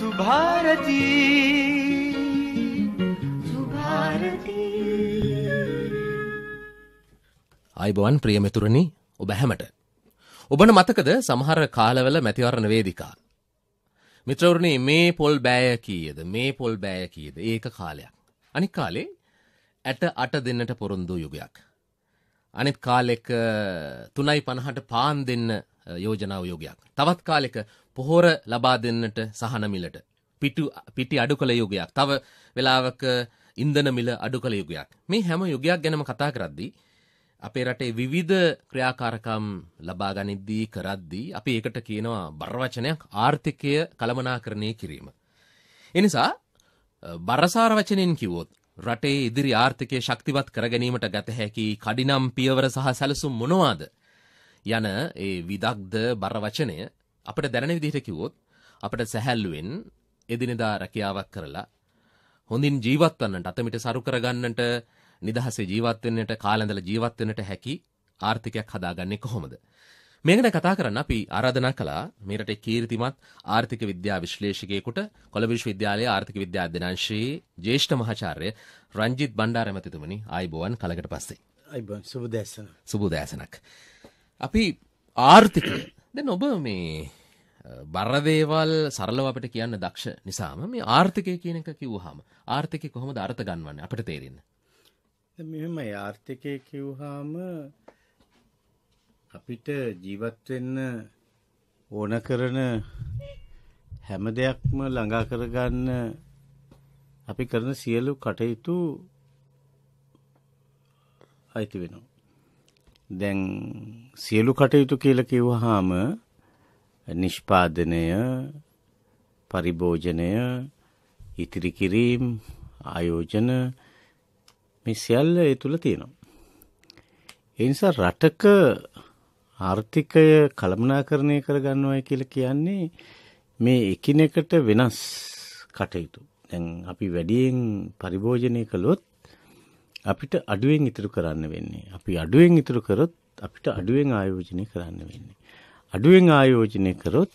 सुभारती सुभारती आयुबोवन प्रिय मित्रनी ඔබ හැමට ඔබන මතකද සමහර කාලවල මැතිවරණ වේදිකා මිත්‍රවරුනි මේ පොල් බෑය කීයද මේ පොල් බෑය කීයද ඒක කාලයක් අනිත් කාලේ ඇට 8 දෙන්නට පොරොන්දු යුගයක් අනිත් කාලෙක 3:50ට පාන් දෙන්න යෝජනා යුගයක් තවත් කාලෙක පොහොර ලබා දෙන්නට සහන මිලට පිටි අඩු කළ යුගයක් තව වෙලාවක ඉන්ධන මිල අඩු කළ යුගයක් මේ හැම යුගයක් ගැනම කතා කරද්දී අපේ රටේ විවිධ ක්‍රියාකාරකම් ලබා ගනිද්දී කරද්දී අපි ඒකට කියනවා බර වචනයක් ආර්ථිකය කළමනාකරණය කිරීම. ඒ නිසා බරසාර වචනෙන් කිව්වොත් රටේ ඉදිරි ආර්ථිකය ශක්තිමත් කර ගැනීමට ගත හැකි කඩිනම් පියවර සහ සැලසුම් මොනවාද යන ඒ විදග්ධ බර වචනය අපිට දැනෙන විදිහට කිව්වොත් අපිට සැහැල්ලුවෙන් එදිනෙදා රැකියාවක් කරලා හොඳින් ජීවත් වන්නට අතමිට සරු කරගන්නට නිදහසේ ජීවත් වෙන්නට කාලඳල ජීවත් වෙන්නට හැකි ආර්ථිකයක් හදාගන්නේ කොහොමද? මේකට කතා කරන්න අපි ආරාධනා කළා මේ රටේ කීර්තිමත් ආර්ථික විද්‍යා විශ්ලේෂකයෙකුට කොළඹ විශ්වවිද්‍යාලයේ ආර්ථික විද්‍යා අධ්‍යනාංශයේ ජ්‍යෙෂ්ඨ මහාචාර්ය රංජිත් බණ්ඩාර මැතිතුමනි ආයිබෝවන් කලකට පස්සේ. ආයිබෝවන් සුබදැසන. සුබදැසනක්. අපි ආර්ථිකය දැන් ඔබ මේ බර දේවල් සරලව අපිට කියන්න දක්ෂ නිසාම මේ ආර්ථිකය කියන එක කිව්වහම ආර්ථිකය කොහොමද අර්ථ ගන්නවන්නේ අපිට තේරෙන්නේ? මෙහෙම ආර්ථිකය කිව්වහම අපිට ජීවත් වෙන්න ඕන කරන හැම දෙයක්ම ළඟා කරගන්න අපි කරන සියලු කටයුතු අයිති වෙනවා. දැන් සියලු කටයුතු කියලා කිව්වහම නිෂ්පාදනය, පරිභෝජනය, ඉතිරි කිරීම, ආයෝජන මේ සියල්ල ඒ තුළ තියෙනවා. ඒ නිසා රටක ආර්ථිකය කළමනාකරණය කරගන්නවයි කියලා කියන්නේ මේ එකිනෙකට වෙනස් කටයුතු. දැන් අපි වැඩියෙන් පරිභෝජනය කළොත් අපිට අඩුවෙන් ඉතුරු කරන්න වෙන්නේ. අපි අඩුවෙන් ඉතුරු කරොත් අපිට අඩුවෙන් ආයෝජනය කරන්න වෙන්නේ. අඩුවෙන් ආයෝජනය කරොත්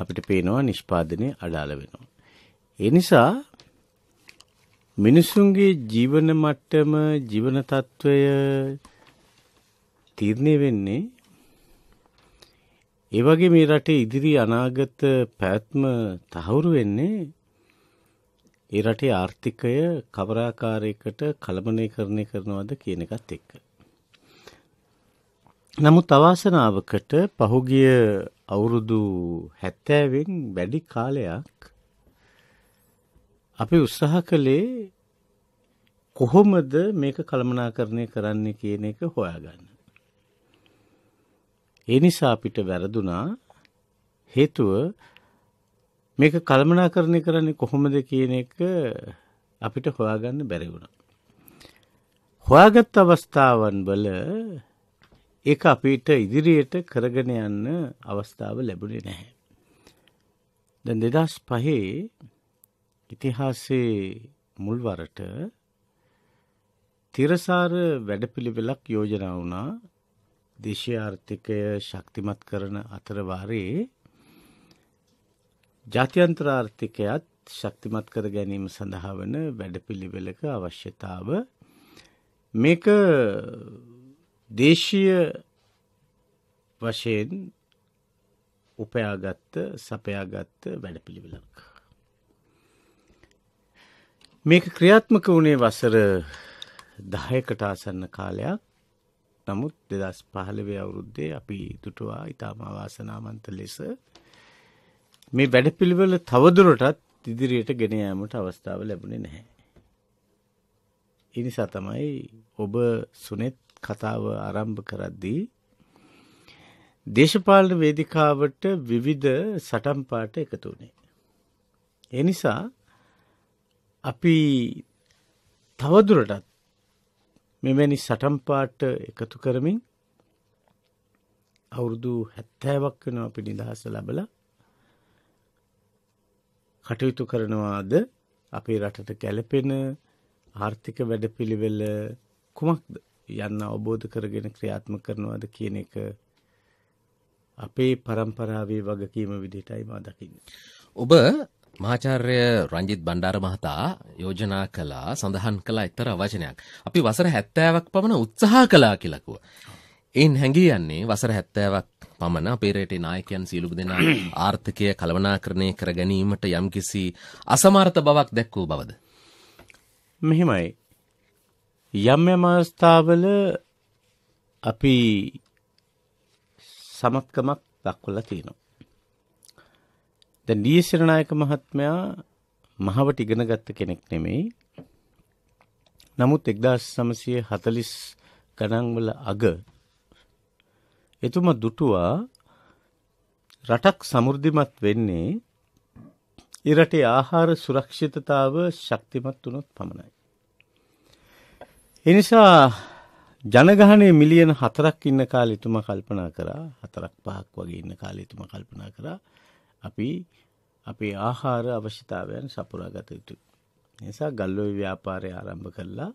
අපිට පේනවා නිෂ්පාදනය අඩාල වෙනවා. ඒ නිසා මිනිසුන්ගේ ජීවන මට්ටම ජීවන තත්ත්වය තීරණය වෙන්නේ ඒ වගේ මේ රටේ ඉදිරි අනාගත පැවැත්ම තහවුරු වෙන්නේ ඒ රටේ ආර්ථිකය කවර ආකාරයකට කළමනාකරණය කරනවද කියන එකත් එක්ක. නමුත් අවාසනාවකට පහුගිය අවුරුදු 70න් වැඩි කාලයක් අපි උත්සාහ කළේ කොහොමද මේක කළමනාකරණය කරන්නේ කියන එක හොයාගන්න. ඒ නිසා අපිට වැරදුනා හේතුව මේක කළමනාකරණය කරන්නේ කොහොමද කියන එක අපිට හොයාගන්න බැරි වුණා. හොයාගත් අවස්ථාවන් වල ඒක අපිට ඉදිරියට කරගෙන යන්න අවස්ථාව ලැබුණේ නැහැ. දැන් 2005 ඉතිහාසයේ මුල්වරට තිරසාර වැඩපිළිවෙලක් යෝජනා වුණා දේශීය ආර්ථිකය ශක්තිමත් කරන අතරවාරේ ජාත්‍යන්තර ආර්ථිකයත් ශක්තිමත් කර ගැනීම සඳහා වන වැඩපිළිවෙලක අවශ්‍යතාව මේක දේශීය වශයෙන් උපයාගත් සපයාගත් වැඩපිළිවෙලක්. මේක ක්‍රියාත්මක වුණේ වසර 10කට ආසන්න කාලයක්. නමුත් 2015 අවුරුද්දේ අපි දුටුවා ඉතාම අවාසනාවන්ත ලෙස මේ වැඩපිළිවෙල තවදුරටත් ඉදිරියට ගෙන යාමට අවස්ථාව ලැබුණේ නැහැ. ඒ නිසා තමයි ඔබ සුනෙත් කතාව ආරම්භ කරද්දී දේශපාලන වේදිකාවට විවිධ සටන් පාඨ එකතු වුණේ. ඒ නිසා අපි තවදුරටත් මෙවැනි සටන් පාඨ එකතු කරමින් අවුරුදු 70ක් වෙනවා අපි නිදහස ලැබලා කටයුතු කරනවාද අපේ රටට ගැළපෙන ආර්ථික වැඩපිළිවෙල කුමක්ද යන්න අවබෝධ කරගෙන ක්‍රියාත්මක කරනවාද කියන එක අපේ පරම්පරාවේ වගකීම විදිහටයි මා දකින්නේ. ඔබ මහාචාර්ය රංජිත් බණ්ඩාර මහතා යෝජනා කළා සඳහන් කළ එක්තරා වචනයක්. අපි වසර 70ක් පමණ උත්සාහ කළා කියලා කිව්වා. එයින් හැඟී යන්නේ වසර 70ක් පමණ අපේ රටේ නායකයන් සියලුම දෙනා ආර්ථිකය කලවනාකරණය කර ගැනීමට යම්කිසි අසමර්ථ බවක් දැක්වූ බවද? මෙහිමයි. යම් අවස්ථාවල අපි සමත්කමක් දක්වලා තියෙනවා. දැන් ඩී.එස්. නායක මහත්මයා මහවට ඉගෙන ගත්ත කෙනෙක් නෙමෙයි. නමුත් 1940 ගණන් වල අග එතුමා දුටුවා රටක් සමෘද්ධිමත් වෙන්නේ ඒ රටේ ආහාර සුරක්ෂිතතාව ශක්තිමත් වුණොත් පමණයි. ඒ නිසා ජනගහනයේ මිලියන 4ක් ඉන්න කාලේ තුමා කල්පනා කරා 4-5ක් වගේ ඉන්න කාලේ තුමා කල්පනා කරා අපි අපේ ආහාර අවශ්‍යතාවයන් සපුරා ගත යුතුයි. ඒ නිසා ගල්ඔය ව්‍යාපාරය ආරම්භ කළා.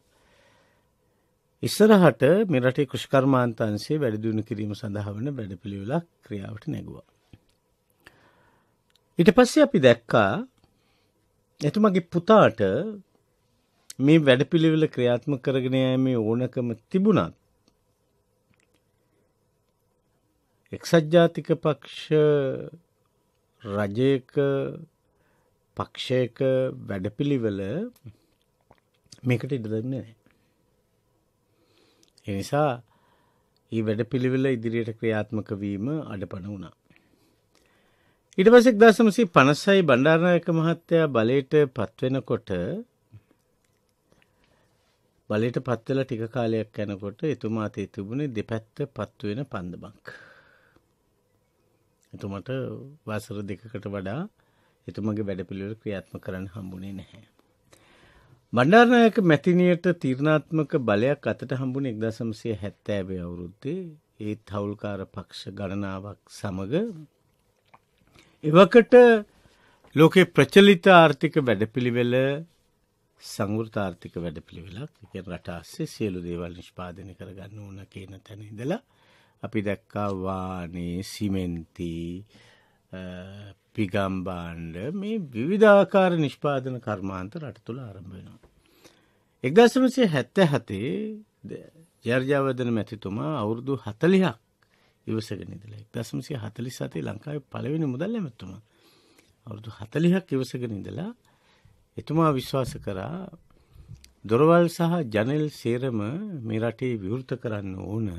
ඉස්සරහට මේ රටේ කෘෂිකර්මාන්තංශයේ වැඩි දියුණු කිරීම සඳහා වෙන වැඩපිළිවෙලක් ක්‍රියාවට නැගුවා. ඊට පස්සේ අපි දැක්කා එතුමාගේ පුතාට මේ වැඩපිළිවෙල ක්‍රියාත්මක කරගෙන යෑමේ ඕනකම තිබුණත් එක්සත් ජාතික පක්ෂ රජයක පක්ෂයක වැඩපිළිවෙල මේකට ඉඩ දෙන්නේ නැහැ. ඒ නිසා මේ වැඩපිළිවෙල ඉදිරියට ක්‍රියාත්මක වීම අඩපණ වුණා. ඊට පස්සේ 1956 බණ්ඩාරනායක මහත්තයා බලයට පත් වෙනකොට බලයට පත් වෙලා ටික කාලයක් යනකොට එතුමා තේ තිබුණේ දෙපැත්ත පත්තු වෙන පන්දමක්. එතුමට වසර 2කට වඩා එතුමගේ වැඩපිළිවෙල ක්‍රියාත්මක කරන්න හම්බුනේ නැහැ. බණ්ඩාරනායක මැතිණියට තීරණාත්මක බලයක් අතට හම්බුනේ 1970 අවුරුද්දේ ඒ තවුල්කාර පක්ෂ ගණනාවක් සමග එවකට ලෝකේ ප්‍රචලිත ආර්ථික වැඩපිළිවෙල සංවෘත ආර්ථික වැඩපිළිවෙලක් කියන රට ASCII සියලු දේවල් නිෂ්පාදනය කරගන්න ඕන කියන තැන ඉඳලා අපි දැක්කා වානේ, සිමෙන්ති, පිගම් භාණ්ඩ මේ විවිධාකාර නිෂ්පාදන කර්මාන්ත රට තුළ ආරම්භ වෙනවා. 1977 ජර්ජාවර්ධන මැතිතුමා අවුරුදු 40ක් ඉවසගෙන ඉඳලා 1947 ලංකාවේ පළවෙනි මුදල් ඇමතුමා අවුරුදු 40ක් ඉවසගෙන ඉඳලා එතුමා විශ්වාස කරා දොරවල් සහ ජනෙල් සේරම මේ රටේ විවෘත කරන්න ඕන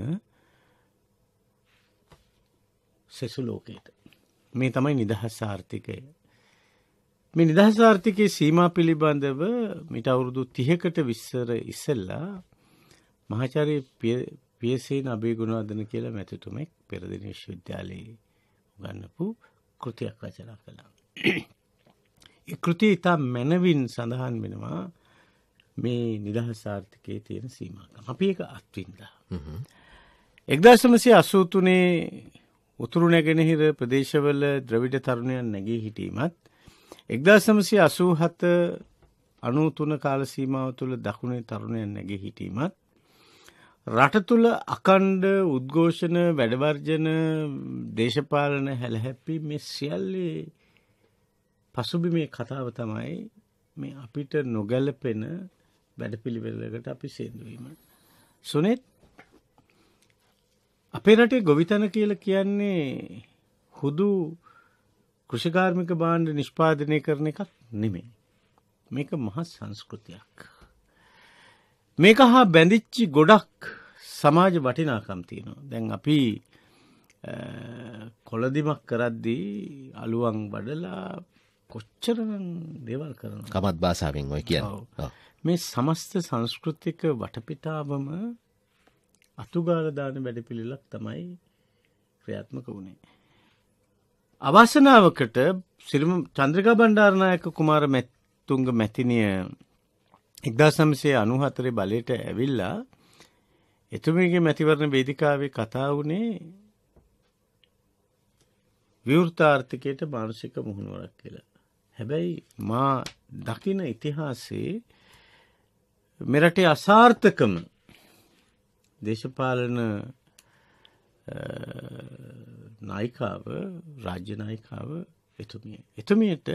සෙසු ලෝකයට. මේ තමයි නිදහස් ආර්ථිකය. මේ නිදහස් ආර්ථිකයේ සීමා පිළිබඳව මිට අවුරුදු 30කට විස්තර ඉස්සෙල්ලා මහාචාර්ය පී.එස්.ඒන් අබේගුණවර්ධන කියලා මැතිතුමෙක් පෙරදින විශ්වවිද්‍යාලයේ උගන්වපු කෘතියක් රචනා කළා. කෘතිය ඉතා මැනවින් සඳහන් වෙනවා මේ නිදහස් ආර්ථිකයේ තියෙන සීමාකම්. අපි ඒක අත්විඳා. 1983 උතුරු නැගෙනහිර ප්‍රදේශවල ද්‍රවිඩ තරුණයන් නැගී හිටීමත් 1987-93 කාල සීමාව තුළ දකුණේ තරුණයන් නැගී හිටීමත් රට තුළ අකණ්ඩ උද්ඝෝෂණ, වැඩවර්ජන, දේශපාලන හැලහැප්පි මේ සියල්ලේ පසුබි මේ කතාව තමයි මේ අපිට නොගැලපෙන වැඩපිළිවෙලකට අපි සේඳුවීම. සුනෙත් අපේ රටේ ගොවිතැන කියලා කියන්නේ හුදු කෘෂිකාර්මික භාණ්ඩ නිෂ්පාදනය කරන එකක් නෙමෙයි. මේක මහා සංස්කෘතියක්. මේක හා බැඳිච්ච ගොඩක් සමාජ වටිනාකම් තියෙනවා. දැන් අපි කොළදිමක් කරද්දී අලුවන් වඩලා කොච්චරනම් දේවල් කරනවා. කමත් භාෂාවෙන් ඔය කියන්නේ. මේ සමස්ත සංස්කෘතික වටපිටාවම අතුගාලා දාන වැඩපිළිවෙලක් තමයි ක්‍රියාත්මක වුණේ. අවසනාවකට ශ්‍රීමති චන්ද්‍රිකා බණ්ඩාරනායක කුමාර මැතිතුංග මැතිණිය 1994 බලයට ඇවිල්ලා එතුමියගේ මැතිවරණ වේදිකාවේ කතා වුණේ විවෘත ආර්ථිකයට මානසික මුහුණුවරක් කියලා. හැබැයි මා දකින ඉතිහාසයේ මෙරටේ අසාර්ථකම දේශපාලන නායිකාව රාජ්‍ය නායිකාව එතුමිය. එතුමියට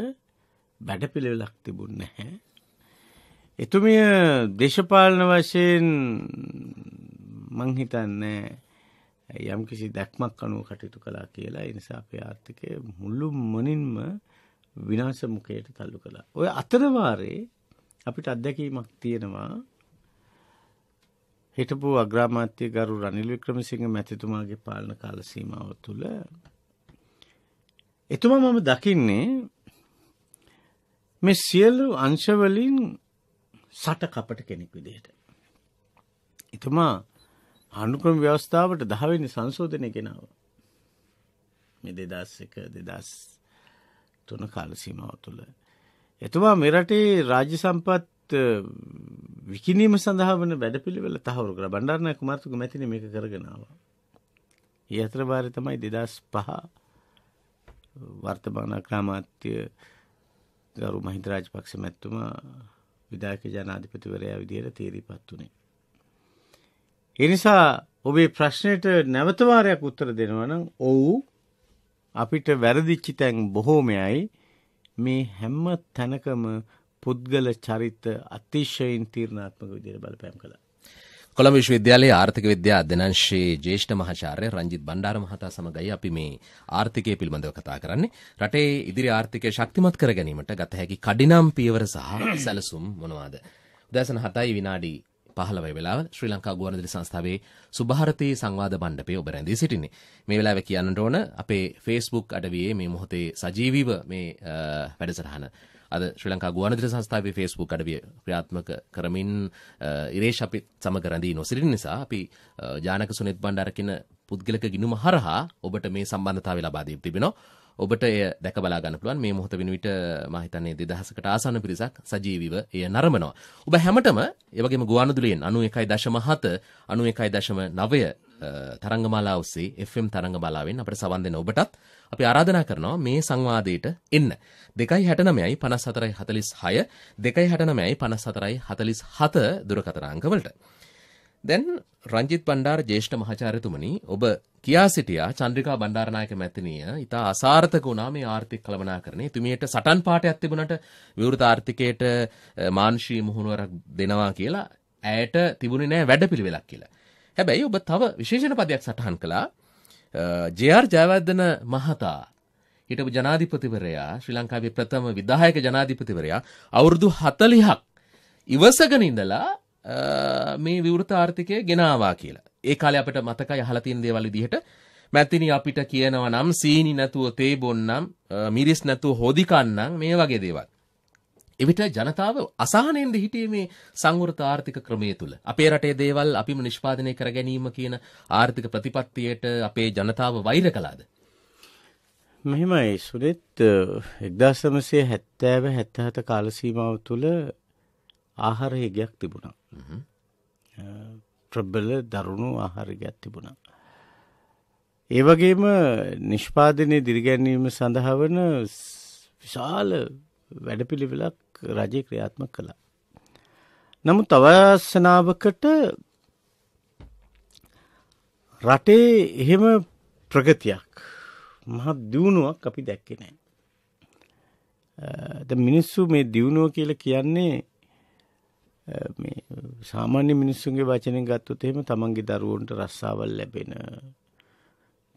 වැඩපිළිවෙලක් තිබුණ නැහැ. එතුමිය දේශපාලන වශයෙන් මං හිතන්නේ යම් කිසි දැක්මක් අනුව කටයුතු කළා කියලා. ඒ නිසා අපේ ආර්ථිකය මුළු මනින්ම විනාශ මුඛයට තල්ලු කළා. ඔය අතර වාරේ අපිට අත්දැකීමක් තියෙනවා. හිටපු අග්‍රාමාත්‍ය ගරු රනිල් වික්‍රමසිංහ මැතිතුමාගේ පාලන කාල සීමාව තුළ එතුමා මම දකින්නේ මේ සියලු අංශවලින් සට කපට කෙනෙක් විදිහට. එතුමා ආණ්ඩුක්‍රම ව්‍යවස්ථාවට 10 වෙනි සංශෝධනය ගෙනාව. මේ 2001-2003 කාල සීමාව තුළ එතුමා මෙරටේ රාජ්‍ය සම්පත් විකිනීම සඳහා වන වැඩපිළිවෙල තහවුරු කර බණ්ඩාරනායක කුමාරතුංග මැතිනි මේක කරගෙන ආවා. ඒ අතර වාරේ තමයි 2005 වර්තමාන අග්‍රාමාත්‍ය ගරු මහින්ද රාජපක්ෂ මැතිතුමා විධායක ජනාධිපතිවරයා විදියට තීරීපත් වුණේ. ඒ නිසා ඔබේ ප්‍රශ්නෙට නැවත වාරයක් උත්තර දෙනවා නම් ඔව් අපිට වැරදිච්ච තැන් බොහෝමයි. මේ හැම තැනකම පුද්ගල චරිත අතිශයින් තීරණාත්මක විදිහට බලපෑම් කළා. කොළඹ විශ්වවිද්‍යාලයේ ආර්ථික විද්‍යා අධ්‍යනාංශයේ ජ්‍යෙෂ්ඨ මහාචාර්ය රංජිත් බණ්ඩාර මහතා සමගයි අපි මේ ආර්ථිකය පිළිබඳව කතා කරන්නේ. රටේ ඉදිරි ආර්ථිකය ශක්තිමත් කර ගැනීමට ගත හැකි කඩිනම් පියවර සහ සැලසුම් මොනවාද? උදෑසන 7:15 වෙලාව ශ්‍රී ලංකා ගුවන්විදුලි සංස්ථාවේ සුභාරතී සංවාද මණ්ඩපයේ ඔබ රැඳී සිටින්නේ. මේ වෙලාවේ කියන්නට ඕන අපේ Facebook අඩවියේ මේ මොහොතේ සජීවීව මේ වැඩසටහන අද ශ්‍රී ලංකා ගුවන්විදුලි සංස්ථාවේ Facebook අඩවිය ක්‍රියාත්මක කරමින් ඉරේෂ් අපිත් සමග රැඳී නොසිටින නිසා අපි ජානක සුනිත් බණ්ඩාර කියන පුද්ගලික ගිණුම හරහා ඔබට මේ සම්බන්ධතාවය ලබා දී තිබෙනවා. ඔබට එය දැක බලා ගන්න පුළුවන්. මේ මොහොත වෙන විට මා හිතන්නේ 2000කට ආසන්න පිරිසක් සජීවීව එය නරඹනවා. ඔබ හැමතෙම ඒ වගේම ගුවන්විදුලියෙන් 91.7 91.9 තරංගමාලා ඔස්සේ FM තරංගමාලාවෙන් අපිට සවන් දෙන ඔබටත් අපි ආරාධනා කරනවා මේ සංවාදයට එන්න. 269 54 46 269 54 47 දුරකථන අංකවලට. දැන් රංජිත් බණ්ඩාර ජ්‍යෙෂ්ඨ මහාචාර්යතුමනි, ඔබ කියා සිටියා චන්ද්‍රිකා බණ්ඩාරනායක මැතිණිය ඉතා අසාර්ථක වුණා මේ ආර්ථික කළමනාකරණය. තුමියට සටන් පාටයක් තිබුණට විවෘත ආර්ථිකයට මානුෂී මුහුණුවරක් දෙනවා කියලා ඇයට තිබුණේ නැහැ වැඩපිළිවෙලක් කියලා. හැබැයි ඔබ තව විශේෂණ පදයක් සටහන් කළා. ජේ.ආර්. ජයවර්ධන මහතා, හිටපු ජනාධිපතිවරයා, ශ්‍රී ලංකාවේ ප්‍රථම විධායක ජනාධිපතිවරයා, අවුරුදු 40ක් ඉවසගෙන ඉඳලා මේ විවෘත ආර්ථිකය ගෙනාවා කියලා. ඒ කාලේ අපිට මතකයි අහලා තියෙන දේවල් විදිහට මැතිණි අපිට කියනවා නම් සීනි නැතුව තේ බොන්නම්, මිරිස් නැතුව හොදි කන්නම්, මේ වගේ දේවල්. එවිට ජනතාව අසහනෙන්ද හිටියේ මේ සංවෘත ආර්ථික ක්‍රමයේ තුල. අපේ රටේ දේවල් අපිම නිෂ්පාදනය කර ගැනීම කියන ආර්ථික ප්‍රතිපත්තියට අපේ ජනතාව වෛර කළාද? මෙහෙමයි සුනිත්, 1970-77 කාල සීමාව තුල ආහාර හිගයක් තිබුණා. ප්‍රබල දරුණු ආහාර හිගයක් තිබුණා. ඒ වගේම නිෂ්පාදනය දිරිගැන්වීම සඳහා වන විශාල වැඩපිළිවෙලක් රජය ක්‍රියාත්මක කළා. නමුත් අවසනාවකට රටේ එහෙම ප්‍රගතියක්, මහත් දියුණුවක් අපි දැක්කේ නැහැ. දැන් මිනිස්සු මේ දියුණුව කියලා කියන්නේ මේ සාමාන්‍ය මිනිස්සුන්ගේ වචනෙන් ගත්තොත් එහෙම තමන්ගේ දරුවන්ට රස්සාවල් ලැබෙන,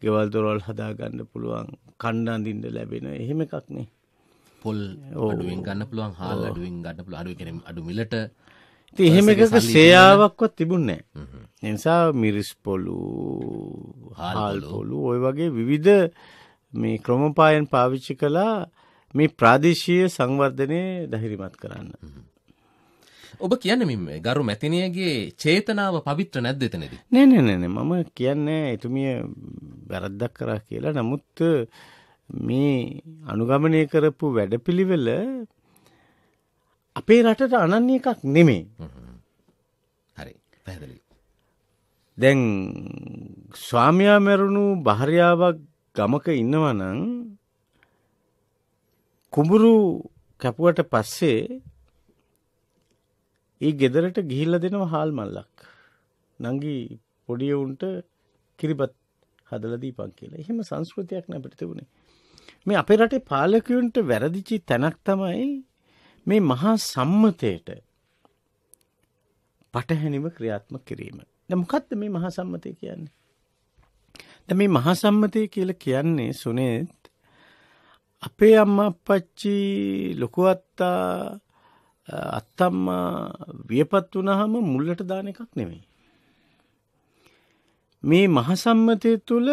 ගෙවල් දොරවල් හදා ගන්න පුළුවන්, කන්න අඳින්න ලැබෙන, එහෙම එකක් නේ. පොල් අඩුවෙන් ගන්න පුළුවන්, හාල් අඩුවෙන් ගන්න පුළුවන්, අඩුවෙන් කියන්නේ අඩු මිලට. ඉතින් එහෙම එකක සේයාවක්වත් තිබුණේ නැහැ. ඒ නිසා මිරිස් පොළු, හාල් පොළු, ওই වගේ විවිධ මේ ක්‍රමපායන් පාවිච්චි කළා මේ ප්‍රාදේශීය සංවර්ධනය ධෛර්යමත් කරන්න. ඔබ කියන්නේ මේ ගරු මැතිණියගේ චේතනාව පවිත්‍ර නැද්ද එතනදී? නෑ මම කියන්නේ එතුමිය වැරද්දක් කරා කියලා. නමුත් මේ අනුගමනය කරපු වැඩපිළිවෙල අපේ රටට අනන්‍ය එකක් නෙමෙයි. හරි, පැහැදිලි. දැන් ස්වාමියා මරුණු භාර්යාවක් ගමක ඉන්නවා නම් කුඹුරු කැපුවට පස්සේ ඒ ගෙදරට ගිහිල්ලා දෙනවා හාල් මල්ලක්. නංගි පොඩි උන්ට කිරිබත් හදලා දීපන් කියලා. එහෙම සංස්කෘතියක් නෑ අපිට තිබුණේ. මේ අපේ රටේ පාලකයන්ට වැරදිචි තැනක් තමයි මේ මහා සම්මතයට පටහැනිව ක්‍රියාත්මක කිරීම. දැන් මොකද්ද මේ මහා සම්මතය කියන්නේ? දැන් මේ මහා සම්මතය කියලා කියන්නේ සුනේත් අපේ අම්මා අප්පච්චි ලොකු අත්තා අත්තම්මා වියපත් වුණාම මුල්ලට දාන එකක් නෙමෙයි. මේ මහා සම්මතය තුළ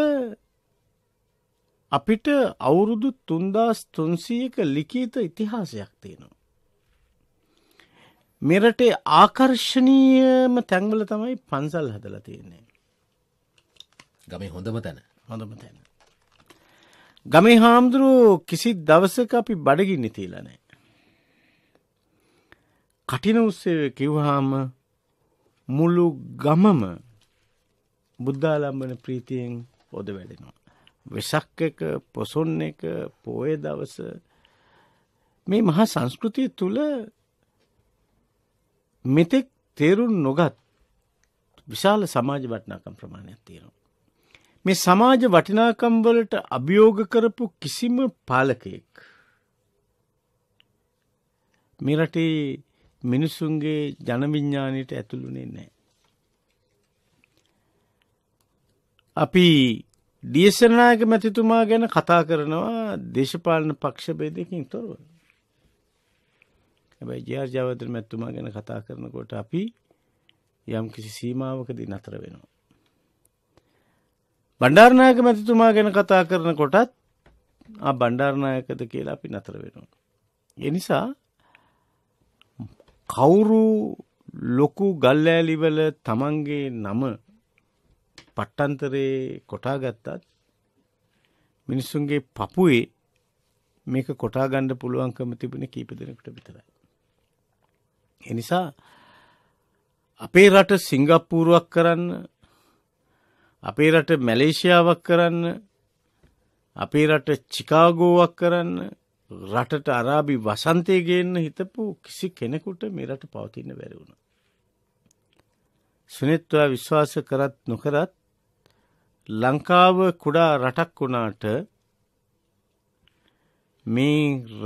අපිට අවුරුදු 3300ක ලිඛිත ඉතිහාසයක් තියෙනවා. මෙරටේ ආකර්ශනීයම තැන්වල තමයි පන්සල් හදලා තියෙන්නේ. ගමේ හොඳම තැන. හොඳම තැන. ගමේ හාමුදුරුවෝ කිසි දවසක අපි බඩගින්න තියලා නැහැ. කටින උත්සවය කිව්වහම මුළු ගමම බුද්ධාලම්බන ප්‍රීතියෙන් පොද වැඩෙනවා. වෙසක් එක, පොසොන් එක, පෝය දවස මේ මහා සංස්කෘතිය තුළ මෙතෙක් තේරුම් නොගත් විශාල සමාජ වටිනාකම් ප්‍රමාණයක් තියෙනවා. මේ සමාජ වටිනාකම් වලට අභියෝග කරපු කිසිම පාලකයෙක් මේ රටේ මිනිසුන්ගේ ජනවිඥාණයට ඇතුළුනේ නැහැ. අපි ඩීසනායක මැතිතුමා ගැන කතා කරනවා දේශපාලන පක්ෂ බෙදකින් තොරව. හැබැයි ජාර් ජයවර්ධන මැතිතුමා ගැන කතා කරනකොට අපි යම් කිසි සීමාවකදී නතර වෙනවා. බණ්ඩාරනායක මැතිතුමා ගැන කතා කරනකොටත් ආ බණ්ඩාරනායකද කියලා අපි නතර වෙනවා. ඒ නිසා කවුරු ලොකු ගල්ලෑලිවල තමන්ගේ නම පට්ටන්තරේ කොටා ගත්තත් මිනිස්සුන්ගේ පපුවේ මේක කොටා ගන්න පුළුවන්කම තිබුණේ කීප දෙනෙකුට විතරයි. ඒ නිසා අපේ රට සිංගප්පූරුවක් කරන්න, අපේ රට මැලේසියාවක් කරන්න, අපේ රට චිකාගෝවක් කරන්න, රටට අරාබි වසන්තය ගේන්න හිතපු කිසි කෙනෙකුට මේ රට පවතින්න බැරි වුණා. සුනෙත්වා විශ්වාස කරත් නොකරත් ලංකාව කුඩා රටක් වුණාට මේ